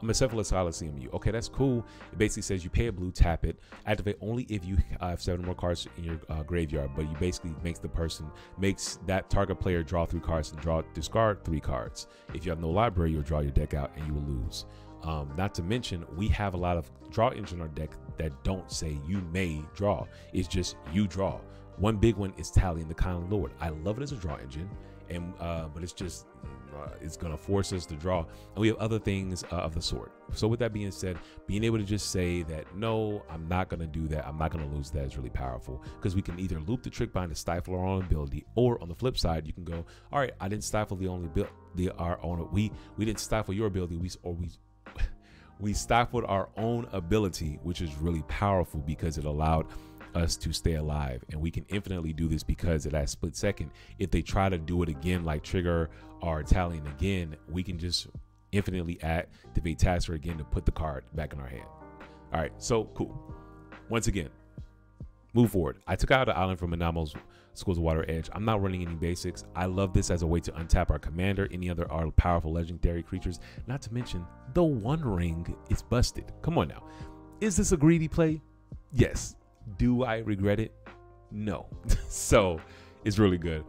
I'm a Cephalic Coliseum you. Okay, that's cool. It basically says you pay a blue, tap it, activate only if you uh, have seven more cards in your uh, graveyard, but you basically makes the person, makes that target player draw three cards and draw, discard three cards. If you have no library, you'll draw your deck out and you will lose. Um, not to mention, we have a lot of draw engines in our deck that don't say you may draw. It's just you draw. One big one is Tally and the Kind Lord. I love it as a draw engine, and uh, but it's just uh, it's gonna force us to draw. And we have other things uh, of the sort. So with that being said, being able to just say that no, I'm not gonna do that. I'm not gonna lose that is really powerful, because we can either loop the Trick Bind to stifle our own ability, or on the flip side, you can go, all right, I didn't stifle the only bill, the our own. We we didn't stifle your ability. We or we. We stifled our own ability, which is really powerful because it allowed us to stay alive. And we can infinitely do this because of that split second. If they try to do it again, like trigger or tallying again, we can just infinitely activate Tasker again to put the card back in our hand. All right, so cool. Once again, move forward. I took out an island from Anamo's Schools of Water Edge. I'm not running any basics. I love this as a way to untap our commander, any other our powerful legendary creatures, not to mention the One Ring is busted. Come on now. Is this a greedy play? Yes. Do I regret it? No. So it's really good.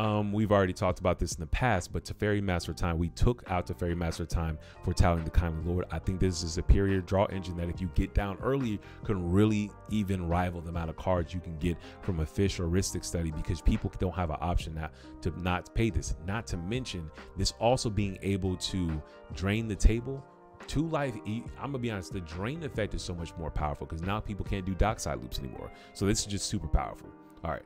Um, we've already talked about this in the past, but Teferi Master Time, we took out Teferi Master Time for Tallying the Kind Lord. I think this is a superior draw engine that if you get down early, can really even rival the amount of cards you can get from a Fish or Ristic Study, because people don't have an option now to not pay this. Not to mention this also being able to drain the table. Two life, I'm gonna be honest, the drain effect is so much more powerful because now people can't do dockside loops anymore. So this is just super powerful. All right,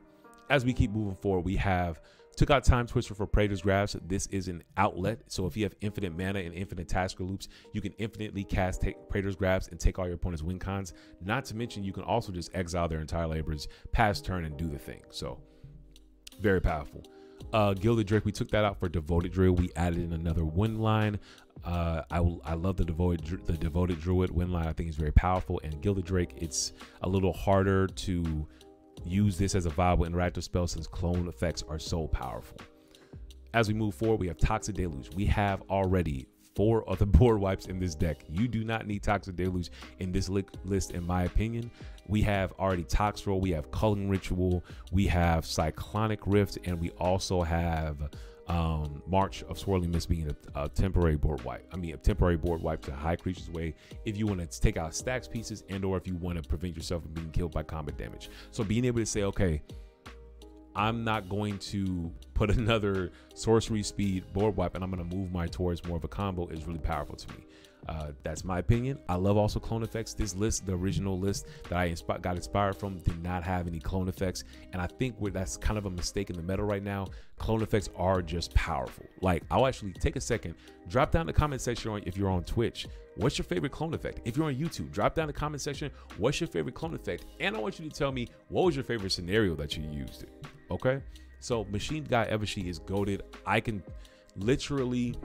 as we keep moving forward, we have took out Time Twister for Praetor's Grasp. This is an outlet. So if you have infinite mana and infinite Tasker loops, you can infinitely cast take Praetor's Grasp and take all your opponent's win cons. Not to mention, you can also just exile their entire labors, pass turn, and do the thing. So Very powerful. Uh, Gilded Drake, we took that out for Devoted Druid. We added in another wind line. Uh, I, I love the Devoted the Devoted Druid wind line. I think it's very powerful. And Gilded Drake, it's a little harder to use this as a viable interactive spell since clone effects are so powerful. As we move forward, we have Toxic Deluge. We have already four other board wipes in this deck. You do not need Toxic Deluge in this list, in my opinion. We have already Toxroll, we have Culling Ritual, we have Cyclonic Rift, and we also have um, March of Swirling Mist being a, a temporary board wipe. I mean, a temporary board wipe to high creatures way if you want to take out stacks pieces and or if you want to prevent yourself from being killed by combat damage. So being able to say, okay, I'm not going to put another sorcery speed board wipe and I'm going to move my towards more of a combo is really powerful to me. Uh, that's my opinion. I love also clone effects. This list, the original list that I insp got inspired from, did not have any clone effects. And I think we're, that's kind of a mistake in the meta right now. Clone effects are just powerful. Like, I'll actually take a second, drop down the comment section on, if you're on Twitch, what's your favorite clone effect? If you're on YouTube, drop down the comment section, what's your favorite clone effect? And I want you to tell me, what was your favorite scenario that you used? Okay, so Machine Guy Evershi is goated. I can literally...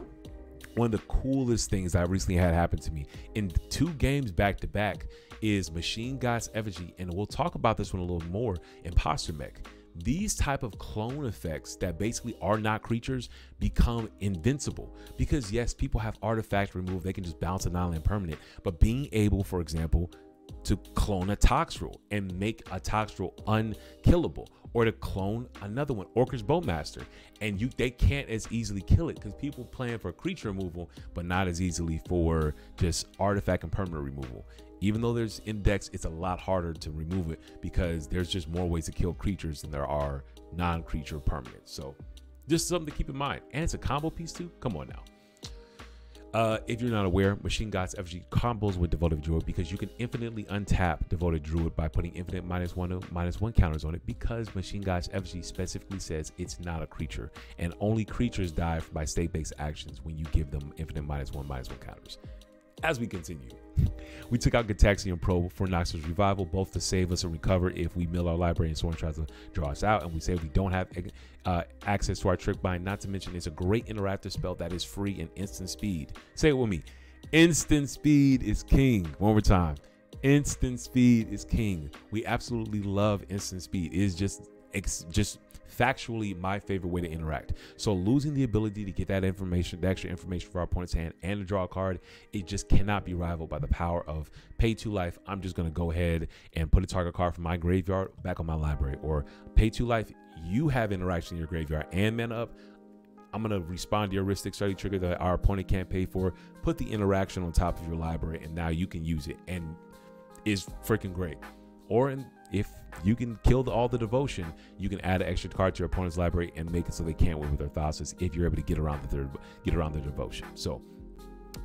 One of the coolest things that I recently had happen to me in two games back to back is Machine God's Effigy, and we'll talk about this one a little more. Imposter Mech. These type of clone effects that basically are not creatures become invincible because yes, people have artifact removed; they can just bounce an island permanent. But being able, for example, to clone a Toxroll and make a Toxroll unkillable, or to clone another one, Orcish Bowmaster, and you they can't as easily kill it because people plan for creature removal, but not as easily for just artifact and permanent removal. Even though there's index, it's a lot harder to remove it because there's just more ways to kill creatures than there are non-creature permanents. So just something to keep in mind. And it's a combo piece too, come on now. Uh, if you're not aware, Machine God's Effigy combos with Devoted Druid because you can infinitely untap Devoted Druid by putting infinite minus one minus one counters on it because Machine God's Effigy specifically says it's not a creature and only creatures die by state-based actions when you give them infinite minus one minus one counters. As we continue, we took out Gitaxian Probe for Noxus Revival, both to save us and recover if we mill our library and someone tries to draw us out, and we say we don't have uh, access to our Trick Bind, not to mention it's a great interactive spell that is free and instant speed. Say it with me. Instant speed is king. One more time. Instant speed is king. We absolutely love instant speed. It is just, it's just factually my favorite way to interact. So losing the ability to get that information, the extra information for our opponent's hand and to draw a card, it just cannot be rivaled by the power of pay two life. I'm just going to go ahead and put a target card from my graveyard back on my library, or pay two life. You have interaction in your graveyard and mana up. I'm going to respond to your Ristic Study trigger that our opponent can't pay for, put the interaction on top of your library, and now you can use it, and is freaking great. Or in if you can kill the, all the devotion, you can add an extra card to your opponent's library and make it so they can't win with their thousands if you're able to get around the third, get around their devotion. So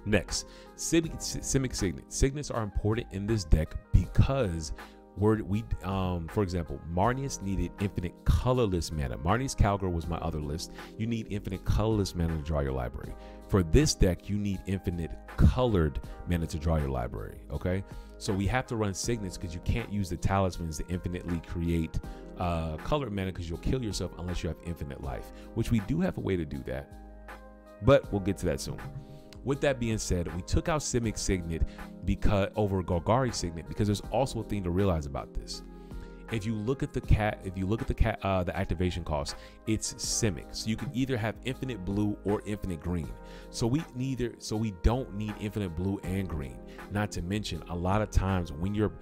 next, Simic Signet. Signets are important in this deck because we're, we, um, for example, Marnius needed infinite colorless mana. Marnius Calgar was my other list. You need infinite colorless mana to draw your library. For this deck, you need infinite colored mana to draw your library, okay? So we have to run Signets because you can't use the talismans to infinitely create uh, colored mana because you'll kill yourself unless you have infinite life, which we do have a way to do that, but we'll get to that soon. With that being said, we took out Simic Signet because over Golgari Signet because there's also a thing to realize about this. If you look at the cat, if you look at the cat, uh, the activation cost, it's Simic. So you can either have infinite blue or infinite green. So we neither, so we don't need infinite blue and green. Not to mention, a lot of times when you're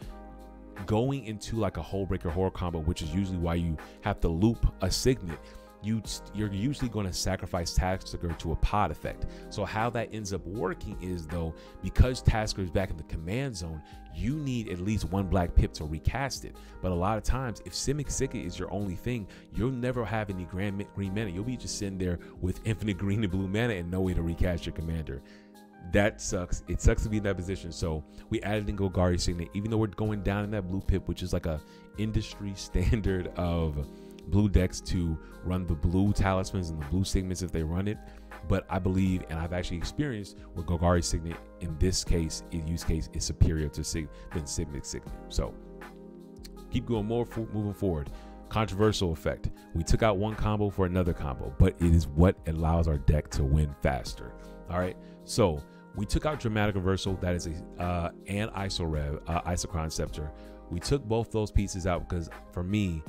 going into like a Hole Breaker Horror combo, which is usually why you have to loop a Signet, you you're usually going to sacrifice Tasker to a pod effect. So how that ends up working is though, because Tasker is back in the command zone, you need at least one black pip to recast it. But a lot of times, if Simic Signet is your only thing, you'll never have any grand green mana. You'll be just sitting there with infinite green and blue mana and no way to recast your commander. That sucks. It sucks to be in that position. So we added in Golgari Signet, even though we're going down in that blue pip, which is like a industry standard of blue decks to run the blue talismans and the blue Signets if they run it. But I believe, and I've actually experienced with Golgari Signet in this case, in use case, is superior to Sig than Simic Signet. So keep going more moving forward. Controversial effect. We took out one combo for another combo, but it is what allows our deck to win faster. All right, so we took out Dramatic Reversal, that is a uh, and Isorev, uh, Isochron Scepter. We took both those pieces out because for me,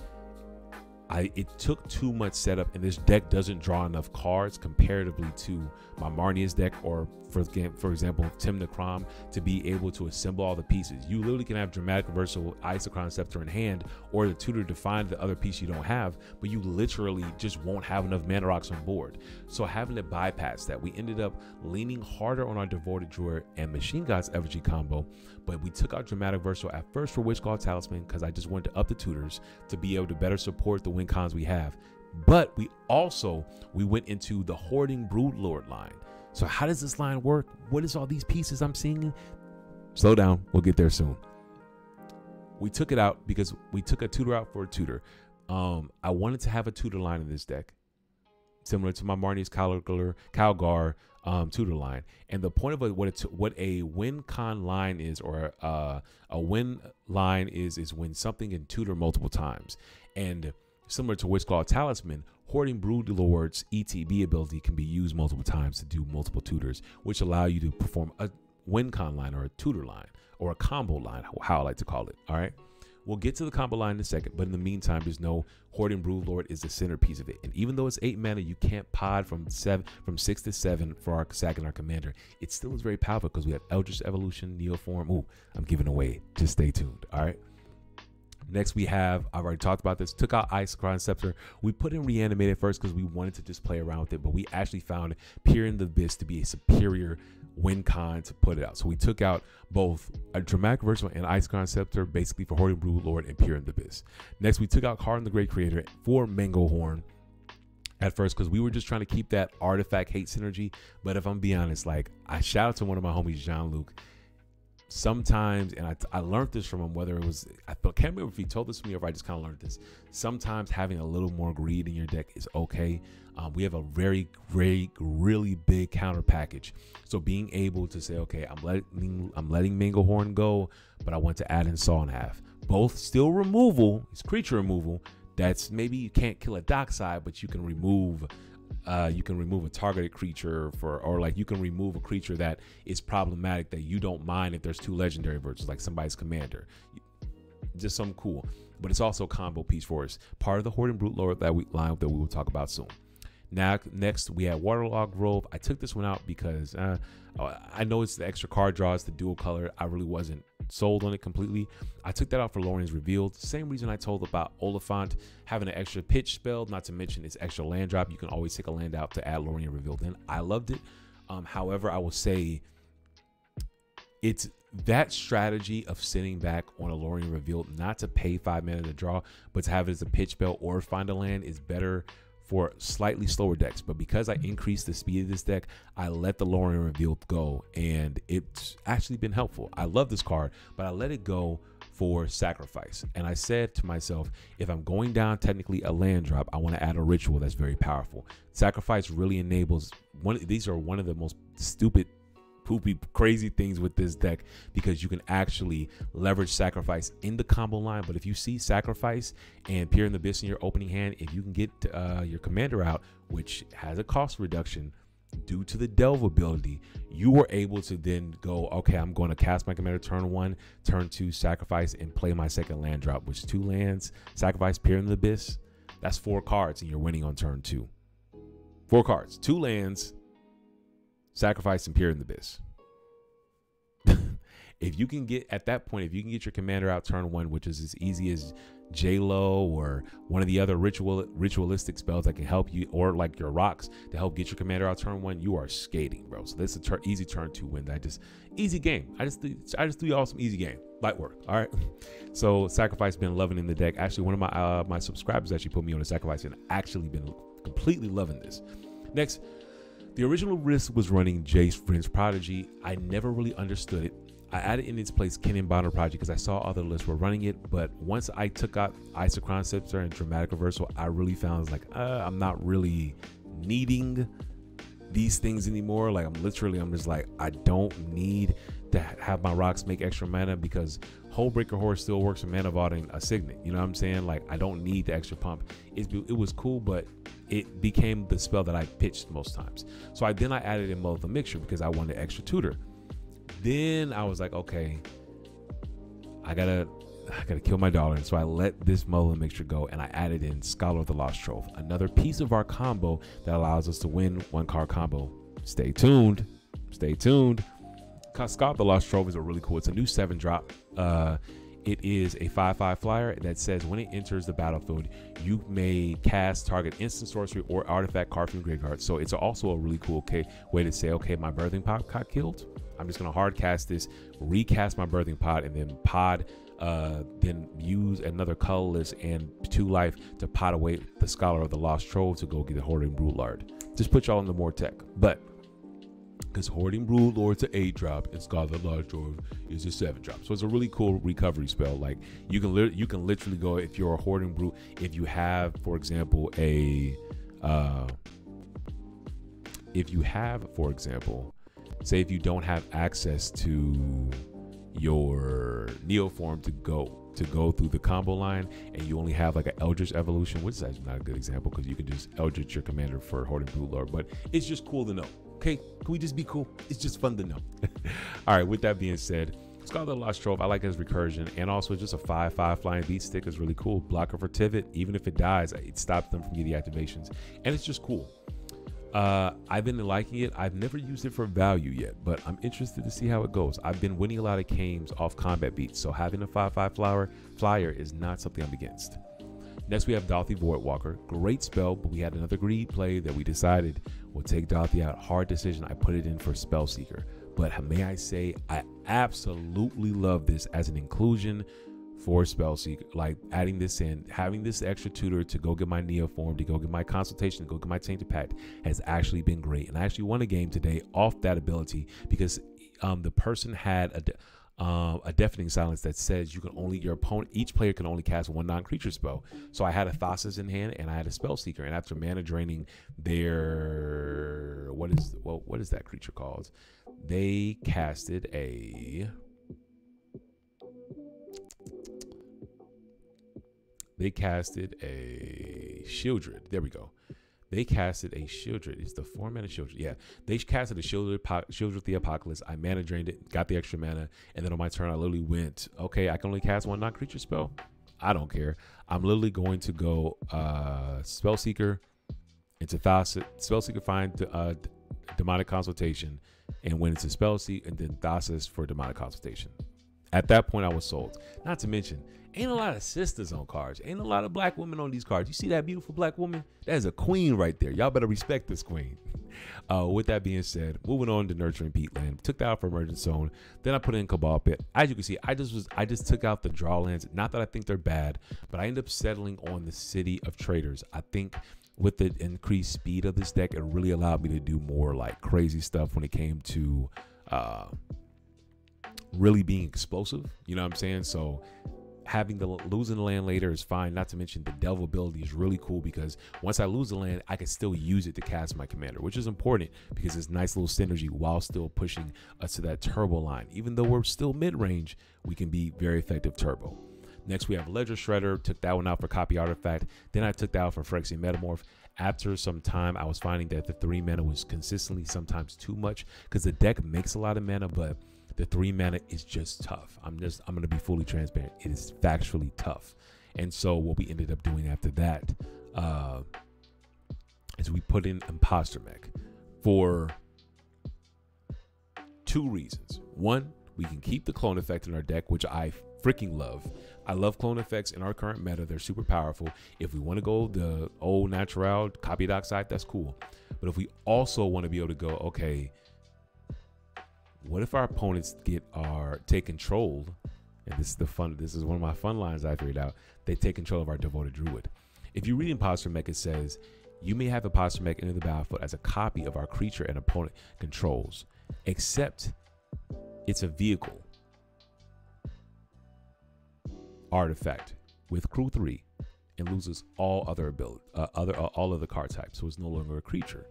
I it took too much setup, and this deck doesn't draw enough cards comparatively to my Marnia's deck, or for for example Tim Necrom, to be able to assemble all the pieces. You literally can have Dramatic Reversal, Isochron Scepter in hand, or the tutor to find the other piece you don't have, but you literally just won't have enough Mana Rocks on board. So having to bypass that, we ended up leaning harder on our Devoted Drawer and Machine God's Effigy combo, but we took out Dramatic Reversal at first for Witch Claw Talisman because I just wanted to up the tutors to be able to better support the win cons we have. But we also we went into the Hoarding Broodlord line. So how does this line work? What is all these pieces I'm seeing? Slow down, we'll get there soon. We took it out because we took a tutor out for a tutor. Um, I wanted to have a tutor line in this deck, similar to my Marnia's Calgar, Calgar um, tutor line. And the point of a, what a, what a win-con line is, or uh, a win line is, is when something can tutor multiple times. And similar to Witch Claw Talisman, Hoarding Broodlord's E T B ability can be used multiple times to do multiple tutors, which allow you to perform a win-con line, or a tutor line, or a combo line, how I like to call it. All right, we'll get to the combo line in a second, but in the meantime, just know Hoarding Broodlord is the centerpiece of it. And even though it's eight mana, you can't pod from seven, from six to seven for our sack and our commander. It still is very powerful because we have Eldritch Evolution, Neoform. Ooh, I'm giving away. Just stay tuned. All right. Next we have, I've already talked about this, took out Isochron Scepter. We put in Reanimated first because we wanted to just play around with it, but we actually found Peer in the Abyss to be a superior win con to put it out. So we took out both a Dramatic Reversal and Isochron Scepter, basically for Hoarding Broodlord and Peer in the Abyss. Next we took out Karn the Great Creator for Mango Horn at first because we were just trying to keep that artifact hate synergy. But if I'm being honest, like, I shout out to one of my homies, Jean-Luc, sometimes, and I, I learned this from him, whether it was, I can't remember if he told this to me or if I just kind of learned this. Sometimes having a little more greed in your deck is okay. Um, we have a very, very, really big counter package. So being able to say, okay, I'm letting, I'm letting Mango Horn go, but I want to add in Saw in Half. Both still removal, it's creature removal. That's maybe you can't kill a Dockside, but you can remove Uh, you can remove a targeted creature for, or like you can remove a creature that is problematic that you don't mind if there's two legendary virtues, like somebody's commander, just some cool. But it's also a combo piece for us, part of the Hoarding Broodlord that we line up that we will talk about soon. Now, next we had Waterlogged Grove. I took this one out because uh, I know it's the extra card draws, the dual color. I really wasn't sold on it completely. I took that out for Lorne's Revealed. Same reason I told about Oliphant having an extra pitch spell, not to mention its extra land drop. You can always take a land out to add Lorne's Revealed in. I loved it. Um, however, I will say it's that strategy of sitting back on a Lorne's Revealed, not to pay five mana to draw, but to have it as a pitch spell or find a land, is better for slightly slower decks. But because I increased the speed of this deck, I let the Lorne's Revealed go, and it's actually been helpful. I love this card, but I let it go for sacrifice. And I said to myself, if I'm going down technically a land drop, I want to add a ritual that's very powerful. Sacrifice really enables one. These are one of the most stupid, poopy, crazy things with this deck, because you can actually leverage sacrifice in the combo line. But if you see sacrifice and Peer in the Abyss in your opening hand, if you can get uh, your commander out, which has a cost reduction due to the delve ability, you are able to then go, okay, I'm going to cast my commander turn one, turn two, sacrifice, and play my second land drop, which two lands, sacrifice, Peer in the Abyss, that's four cards, and you're winning on turn two. Four cards, two lands, sacrifice, and Peer in the Abyss. If you can get at that point, if you can get your commander out turn one, which is as easy as J-Lo or one of the other ritual ritualistic spells that can help you, or like your rocks to help get your commander out turn one, you are skating, bro. So this is a tur easy turn two win. That just easy game. I just I just threw y'all some easy game. Light work. All right. So sacrifice, been loving in the deck. Actually, one of my uh, my subscribers actually put me on a sacrifice, and actually been completely loving this. Next. The original list was running Jace Friend's Prodigy. I never really understood it. I added in its place Kennen Bonder Prodigy because I saw other lists were running it. But once I took out Isochron Scepter and Dramatic Reversal, I really found it's like, uh, I'm not really needing these things anymore. Like, I'm literally, I'm just like, I don't need to have my rocks make extra mana because Hullbreaker Horse still works with Mana Vault and a Signet. You know what I'm saying? Like, I don't need the extra pump. It, it was cool, but it became the spell that I pitched most times. So I then I added in Mull of the Mixture because I wanted extra tutor. Then I was like, okay, I gotta I gotta kill my dollar. And so I let this Mull of the Mixture go and I added in Scholar of the Lost Trove, another piece of our combo that allows us to win one card combo. Stay tuned, stay tuned. Scholar of the Lost Trove is a really cool, it's a new seven drop. Uh, it is a five five flyer that says when it enters the battlefield, you may cast, target instant sorcery or artifact card from your graveyard. So it's also a really cool way to say, okay, my Birthing Pod got killed. I'm just gonna hard cast this, recast my Birthing Pod, and then pod, uh, then use another colorless and two life to pot away the Scholar of the Lost Trove to go get the Hoarding Broodlord. Just put y'all in the more tech, but. Because Hoarding Broodlord's an eight drop and Scholar of the Lost Trove is a seven drop, so it's a really cool recovery spell. Like, you can you can literally go, if you're a Hoarding Brood, if you have, for example, a uh, if you have, for example, say if you don't have access to your Neoform to go to go through the combo line, and you only have like an Eldritch Evolution, which is actually not a good example because you can just Eldritch your commander for Hoarding Broodlord, but it's just cool to know. Okay, can we just be cool? It's just fun to know. All right, with that being said, Scholar of the Lost Trove, I like his recursion, and also just a five five flying beat stick is really cool. Blocker for Tivit, even if it dies, it stops them from getting activations, and it's just cool. Uh, I've been liking it. I've never used it for value yet, but I'm interested to see how it goes. I've been winning a lot of games off combat beats, so having a five five flyer is not something I'm against. Next, we have Dothi Voidwalker. Great spell, but we had another greed play that we decided we'll take Dothi out. Hard decision. I put it in for Spellseeker. But may I say, I absolutely love this as an inclusion for Spellseeker. Like, adding this in, having this extra tutor to go get my Neoform, to go get my Consultation, to go get my Tainted Pact has actually been great. And I actually won a game today off that ability because um, the person had a... Um, a Deafening Silence that says you can only your opponent each player can only cast one non-creature spell. So I had a Thassa's in hand and I had a Spellseeker, and after mana draining their what is well what is that creature called, they casted a they casted a Shieldred. There we go. They casted a Shieldred. It's the four mana Shieldred. Yeah, they casted a Shieldred, Shieldred the Apocalypse. I mana drained it, got the extra mana, and then on my turn, I literally went, okay, I can only cast one non-creature spell. I don't care. I'm literally going to go uh, Spellseeker into Thassa, Spellseeker find uh, Demonic Consultation, and when it's a Spellseeker, and then Thassa's for Demonic Consultation. At that point, I was sold. Not to mention, ain't a lot of sisters on cards. Ain't a lot of black women on these cards. You see that beautiful black woman? That is a queen right there. Y'all better respect this queen. Uh, with that being said, moving on to Nurturing Peatland. Took that out for Emergent Zone. Then I put in Cabal Pit. As you can see, I just was I just took out the draw lands. Not that I think they're bad, but I end up settling on the City of Traders. I think with the increased speed of this deck, it really allowed me to do more like crazy stuff when it came to uh, really being explosive, you know what I'm saying? So having the losing the land later is fine, not to mention the Delve ability is really cool because once I lose the land, I can still use it to cast my commander, which is important because it's nice little synergy while still pushing us to that turbo line. Even though we're still mid-range, we can be very effective turbo. Next, we have Ledger Shredder. Took that one out for Copy Artifact. Then I took that out for Phyrexian Metamorph. After some time, I was finding that the three mana was consistently sometimes too much because the deck makes a lot of mana, but the three mana is just tough. I'm just, I'm going to be fully transparent. It is factually tough. And so what we ended up doing after that uh, is we put in Imposter Mech for two reasons. One, we can keep the clone effect in our deck, which I freaking love. I love clone effects in our current meta. They're super powerful. If we want to go the old natural copy doc side, that's cool. But if we also want to be able to go, okay, what if our opponents get our take control? And this is the fun. This is one of my fun lines I figured out. They take control of our Devoted Druid. If you read Imposter Mech, it says you may have Imposter Mech into the battlefield as a copy of our creature and opponent controls, except it's a vehicle artifact with crew three and loses all other ability, uh, other uh, all of the card types, so it's no longer a creature.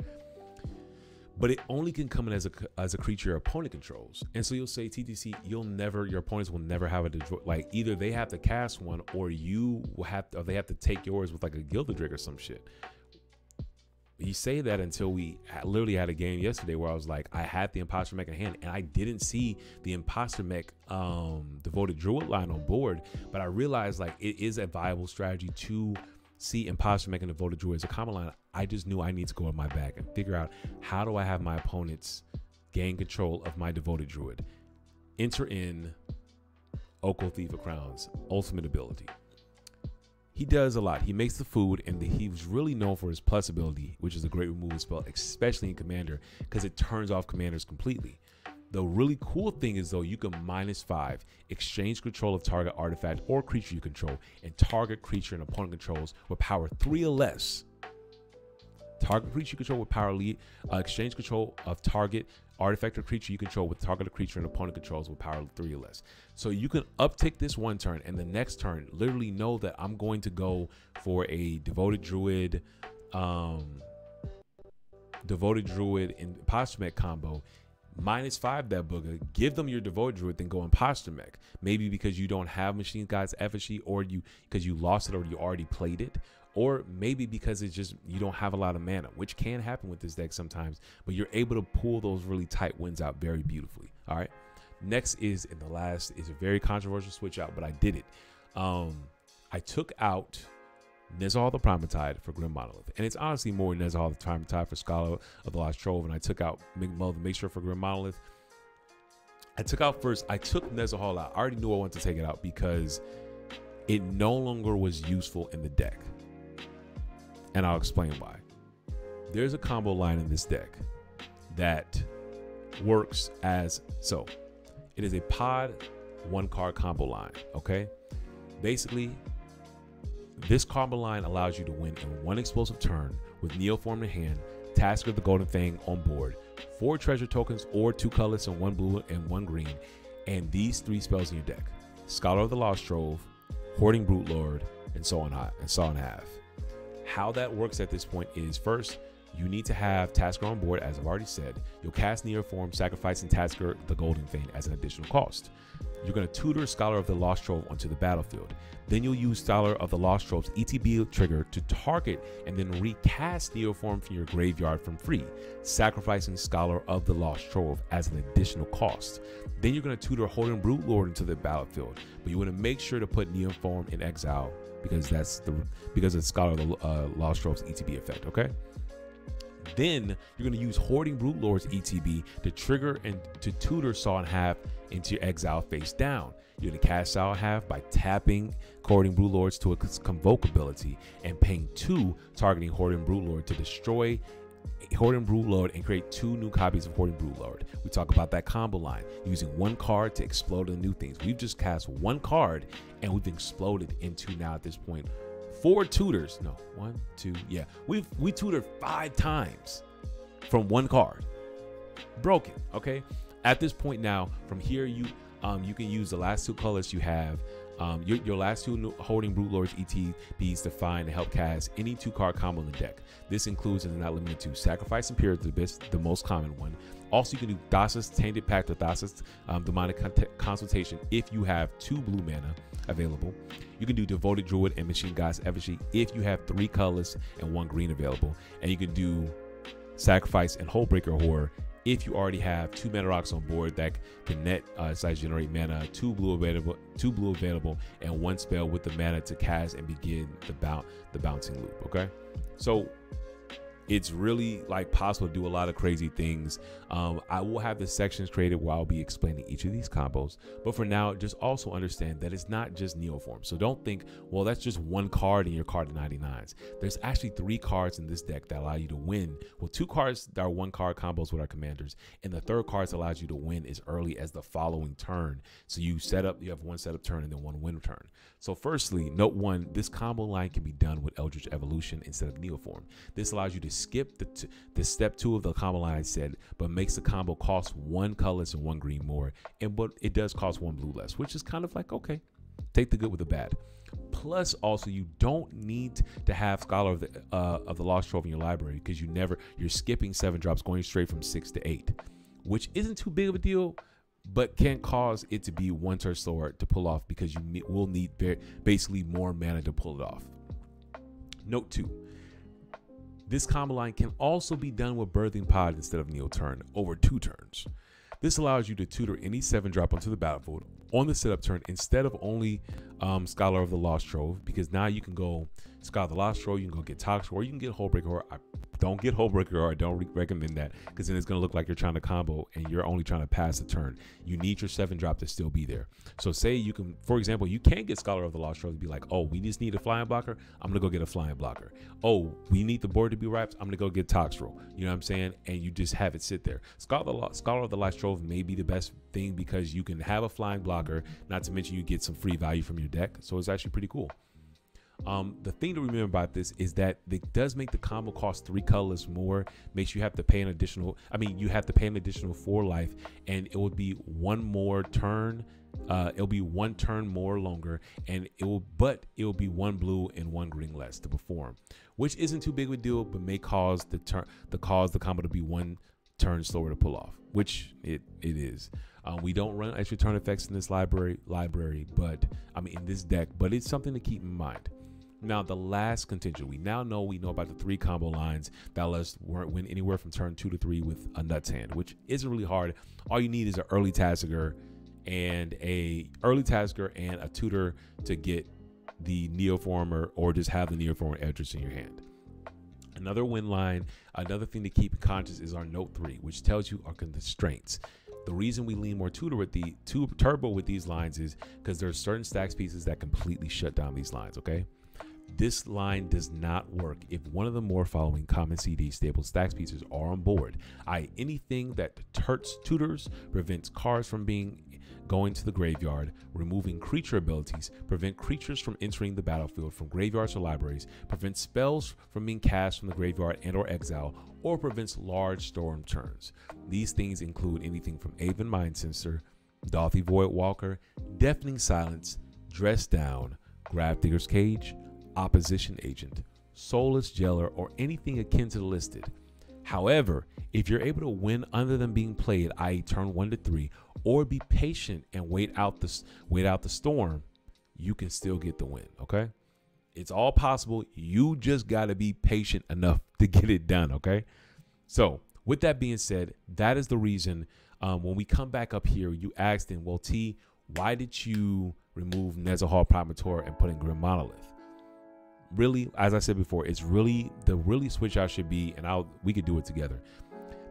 but it only can come in as a, as a creature your opponent controls. And so you'll say T T C, you'll never, your opponents will never have a, like either they have to cast one or you will have to, or they have to take yours with like a Gildedrick or some shit. You say that until we literally had a game yesterday where I was like, I had the imposter mech in hand and I didn't see the imposter mech um, devoted druid line on board, but I realized like it is a viable strategy to see imposter mech and devoted druid as a common line. I just knew I need to go in my bag and figure out how do I have my opponents gain control of my devoted druid. Enter in Oko Thief of Crowns, ultimate ability. He does a lot. He makes the food, and the, he was really known for his plus ability, which is a great removal spell, especially in Commander, because it turns off Commanders completely. The really cool thing is, though, you can minus five, exchange control of target artifact or creature you control, and target creature and opponent controls with power three or less. Target creature you control with power lead, uh, exchange control of target artifact or creature you control with targeted creature and opponent controls with power three or less. So you can uptick this one turn and the next turn literally know that I'm going to go for a devoted druid, um, devoted druid and imposter mech combo. Minus five that booger, give them your devoted druid, then go imposter mech. Maybe because you don't have Machine God's Effigy, or you because you lost it or you already played it. Or maybe because it's just you don't have a lot of mana, which can happen with this deck sometimes, but you're able to pull those really tight wins out very beautifully. All right. Next is, and the last is a very controversial switch out, but I did it. Um, I took out Nez'ahal the Primatide for Grim Monolith. And it's honestly more Nez'ahal the Primatide for Scholar of the Lost Trove. And I took out Mi'kmaq the Mixture for Grim Monolith. I took out first, I took Nez'ahal out. I already knew I wanted to take it out because it no longer was useful in the deck. And I'll explain why. There's a combo line in this deck that works as, so it is a pod one card combo line, okay? Basically, this combo line allows you to win in one explosive turn with Neoform in hand, Tasker of the Golden Fang on board, four treasure tokens or two colors and one blue and one green, and these three spells in your deck: Scholar of the Lost Trove, Hoarding Brute Lord, and so on high, and so on half. How that works at this point is, first, you need to have Tasker on board, as I've already said. You'll cast Neoform, sacrificing Tasker the Golden Fang as an additional cost. You're going to tutor Scholar of the Lost Trove onto the battlefield. Then you'll use Scholar of the Lost Trove's E T B trigger to target and then recast Neoform from your graveyard from free, sacrificing Scholar of the Lost Trove as an additional cost. Then you're going to tutor Holding Brute Lord into the battlefield, but you want to make sure to put Neoform in exile, because that's the because it's Scholar of the uh, Lost Trove's E T B effect, okay? Then you're going to use Hoarding Brute Lord's E T B to trigger and to tutor Saw in Half into your exile face down. You're going to cast Saw in Half by tapping Hoarding Brute Lords to its Convoke ability and paying two, targeting Hoarding Brute Lord to destroy Hoarding Brute Lord and create two new copies of Hoarding Brute Lord. We talk about that combo line, using one card to explode into new things. We've just cast one card and we've exploded into, now at this point, four tutors. No, one, two, yeah. We've we tutored five times from one card. Broken, okay? At this point now, from here, you um you can use the last two colors you have. Um, your, your last two Hoarding Brute Lords E T Bs to find and help cast any two-card combo in the deck. This includes, and not limited to, Sacrifice and Purge, the best, the most common one. Also, you can do Thassa's Tainted Pact or Thassa's um, Demonic Consultation if you have two blue mana available. You can do Devoted Druid and Machine God's Effigy if you have three colors and one green available. And you can do Sacrifice and Hullbreaker Horror if you already have two mana rocks on board that can net uh, size generate mana, two blue available, two blue available, and one spell with the mana to cast and begin the boun the bouncing loop. Okay, so it's really like possible to do a lot of crazy things. Um, I will have the sections created where I'll be explaining each of these combos. But for now, just also understand that it's not just Neoform. So don't think, well, that's just one card in your card of ninety-nines. There's actually three cards in this deck that allow you to win. Well, two cards that are one card combos with our commanders, and the third card that allows you to win as early as the following turn. So you set up, you have one setup turn and then one win turn. So firstly, note one, this combo line can be done with Eldritch Evolution instead of Neoform. This allows you to skip the, t the step two of the combo line I said, but makes the combo cost one colorless and one green more, and but it does cost one blue less, which is kind of like, okay, Take the good with the bad. Plus, also, you don't need to have Scholar of the uh, of the Lost Trove in your library, because you never you're skipping seven drops, going straight from six to eight, which isn't too big of a deal, but can cause it to be one turn slower to pull off, because you ne will need very, basically more mana to pull it off. Note two, this combo line can also be done with Birthing Pod instead of Neo Turn over two turns. This allows you to tutor any seven drop onto the battlefield on the setup turn instead of only um, Scholar of the Lost Trove, because now you can go Scholar of the Lost Trove, you can go get Toxic, or you can get Hullbreaker, or I don't get Hullbreaker, or I don't re recommend that, because then it's gonna look like you're trying to combo and you're only trying to pass a turn. You need your seven drop to still be there. So say you can, for example, you can get Scholar of the Lost Trove to be like, oh, we just need a flying blocker, I'm gonna go get a flying blocker. Oh, we need the board to be wrapped, I'm gonna go get Toxic. You know what I'm saying? And you just have it sit there. Scholar of the Lost Trove may be the best thing, because you can have a flying blocker, not to mention you get some free value from your deck, so it's actually pretty cool. Um the thing to remember about this is that it does make the combo cost three colors more, makes you have to pay an additional i mean you have to pay an additional four life, and it will be one more turn uh it'll be one turn more longer, and it will but it'll be one blue and one green less to perform, which isn't too big of a deal, but may cause the turn the cause the combo to be one turn slower to pull off, which it it is. Um, we don't run extra turn effects in this library library but I mean in this deck, but it's something to keep in mind. Now the last contingent, we now know we know about the three combo lines that let us win anywhere from turn two to three with a Nuts hand, which isn't really hard. All you need is an early Tazziger and a early Tazziger and a tutor to get the Neoformer, or just have the Neoformer address in your hand. Another win line, another thing to keep conscious is our note three, which tells you our constraints. The reason we lean more tutor with the two turbo with these lines is because there are certain stacks pieces that completely shut down these lines. Okay, this line does not work if one of the more following common C D staple stacks pieces are on board, that is anything that hurts tutors, prevents cards from being going to the graveyard, removing creature abilities, prevent creatures from entering the battlefield from graveyards or libraries, prevent spells from being cast from the graveyard and or exile, or prevents large storm turns. These things include anything from Aven Mind Sensor, Dothy Void Walker, Deafening Silence, Dress Down, Grab Digger's Cage, Opposition Agent, Soulless Jailer, or anything akin to the listed. However, if you're able to win other than being played, that is turn one to three, or be patient and wait out the wait out the storm, you can still get the win. Okay, it's all possible. You just got to be patient enough to get it done. Okay, so with that being said, that is the reason um, when we come back up here, you asked him, well, T, why did you remove Nezahal Primator and put in Grim Monolith? Really, as I said before, it's really the really switch out should be, and I'll we could do it together.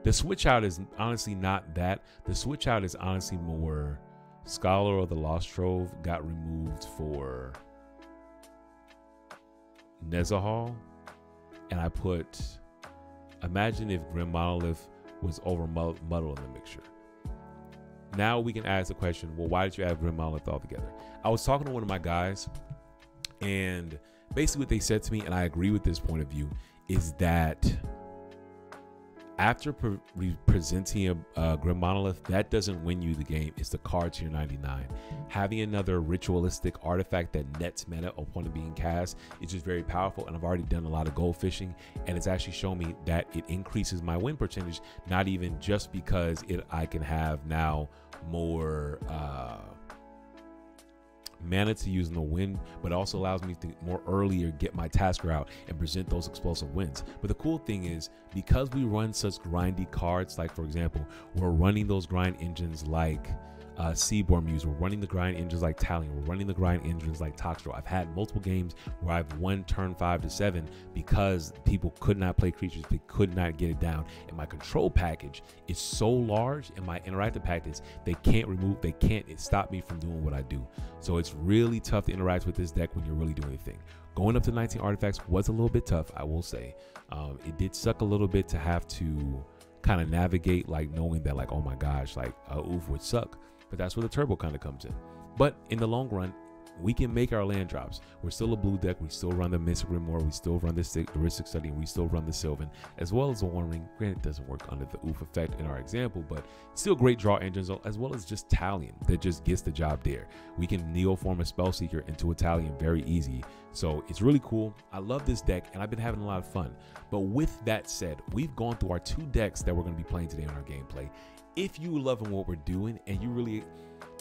The switch out is honestly not that. The switch out is honestly more Scholar of the Lost Trove got removed for Nezahal, and I put, imagine if Grim Monolith was over Muddle in the mixture. Now we can ask the question, well, why did you add Grim Monolith altogether? I was talking to one of my guys, and basically what they said to me, and I agree with this point of view, is that after pre presenting a uh, Grim Monolith, that doesn't win you the game. It's the card to your ninety-nine. Having another ritualistic artifact that nets mana upon it being cast is just very powerful, and I've already done a lot of gold fishing, and it's actually shown me that it increases my win percentage, not even just because it I can have now more uh mana to use in the win, but also allows me to more earlier get my Tasker out and present those explosive wins. But the cool thing is, because we run such grindy cards, like for example, we're running those grind engines like uh, Seaborn Muse, we're running the grind engines like Talion, we're running the grind engines like Toxtrol. I've had multiple games where I've won turn five to seven because people could not play creatures, they could not get it down, and my control package is so large, and my interactive package, they can't remove, they can't it stop me from doing what I do. So it's really tough to interact with this deck when you're really doing anything. Going up to nineteen artifacts was a little bit tough, I will say. Um, it did suck a little bit to have to kind of navigate, like knowing that, like, oh my gosh, like, uh, oof would suck. But that's where the turbo kind of comes in. But in the long run, We can make our land drops. We're still a blue deck. We still run the Mystic Rim Moor. We still run the Ristic Study. We still run the Sylvan, as well as the One Ring. Granted, it doesn't work under the Oof effect in our example, but still great draw engines, as well as just Talion that just gets the job there. We can Neoform a Spellseeker into a Talion very easy. So it's really cool. I love this deck, and I've been having a lot of fun. But with that said, we've gone through our two decks that we're going to be playing today on our gameplay. If you loving what we're doing and you really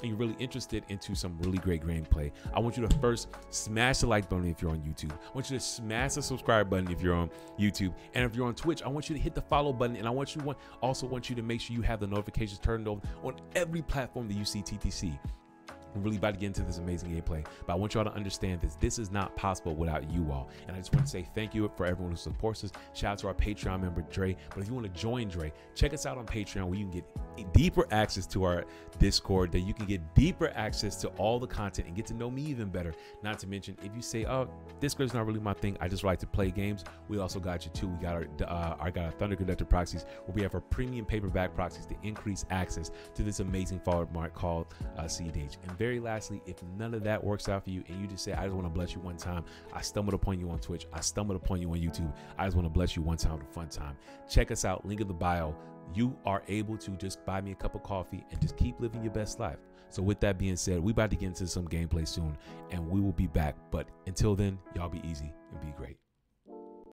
and you're really interested into some really great gameplay, I want you to first smash the like button if you're on YouTube. I want you to smash the subscribe button if you're on YouTube. And if you're on Twitch, I want you to hit the follow button. And I want you want, also want you to make sure you have the notifications turned on on every platform that you see T T C. We're really about to get into this amazing gameplay, but I want y'all to understand this. This is not possible without you all. And I just want to say thank you for everyone who supports us. Shout out to our Patreon member, Dre. But if you want to join Dre, check us out on Patreon, where you can get deeper access to our Discord, that you can get deeper access to all the content and get to know me even better. Not to mention, if you say, oh, Discord's not really my thing, I just like to play games, we also got you too. We got our, uh, I got our Thunder Conductor proxies, where we have our premium paperback proxies to increase access to this amazing forward mark called uh, C D H. And very lastly, if none of that works out for you and you just say, I just want to bless you one time, I stumbled upon you on Twitch, I stumbled upon you on YouTube, I just want to bless you one time, a fun time, check us out, link in the bio. You are able to just buy me a cup of coffee and just keep living your best life. So with that being said, we're about to get into some gameplay soon, and we will be back. But until then, y'all be easy and be great.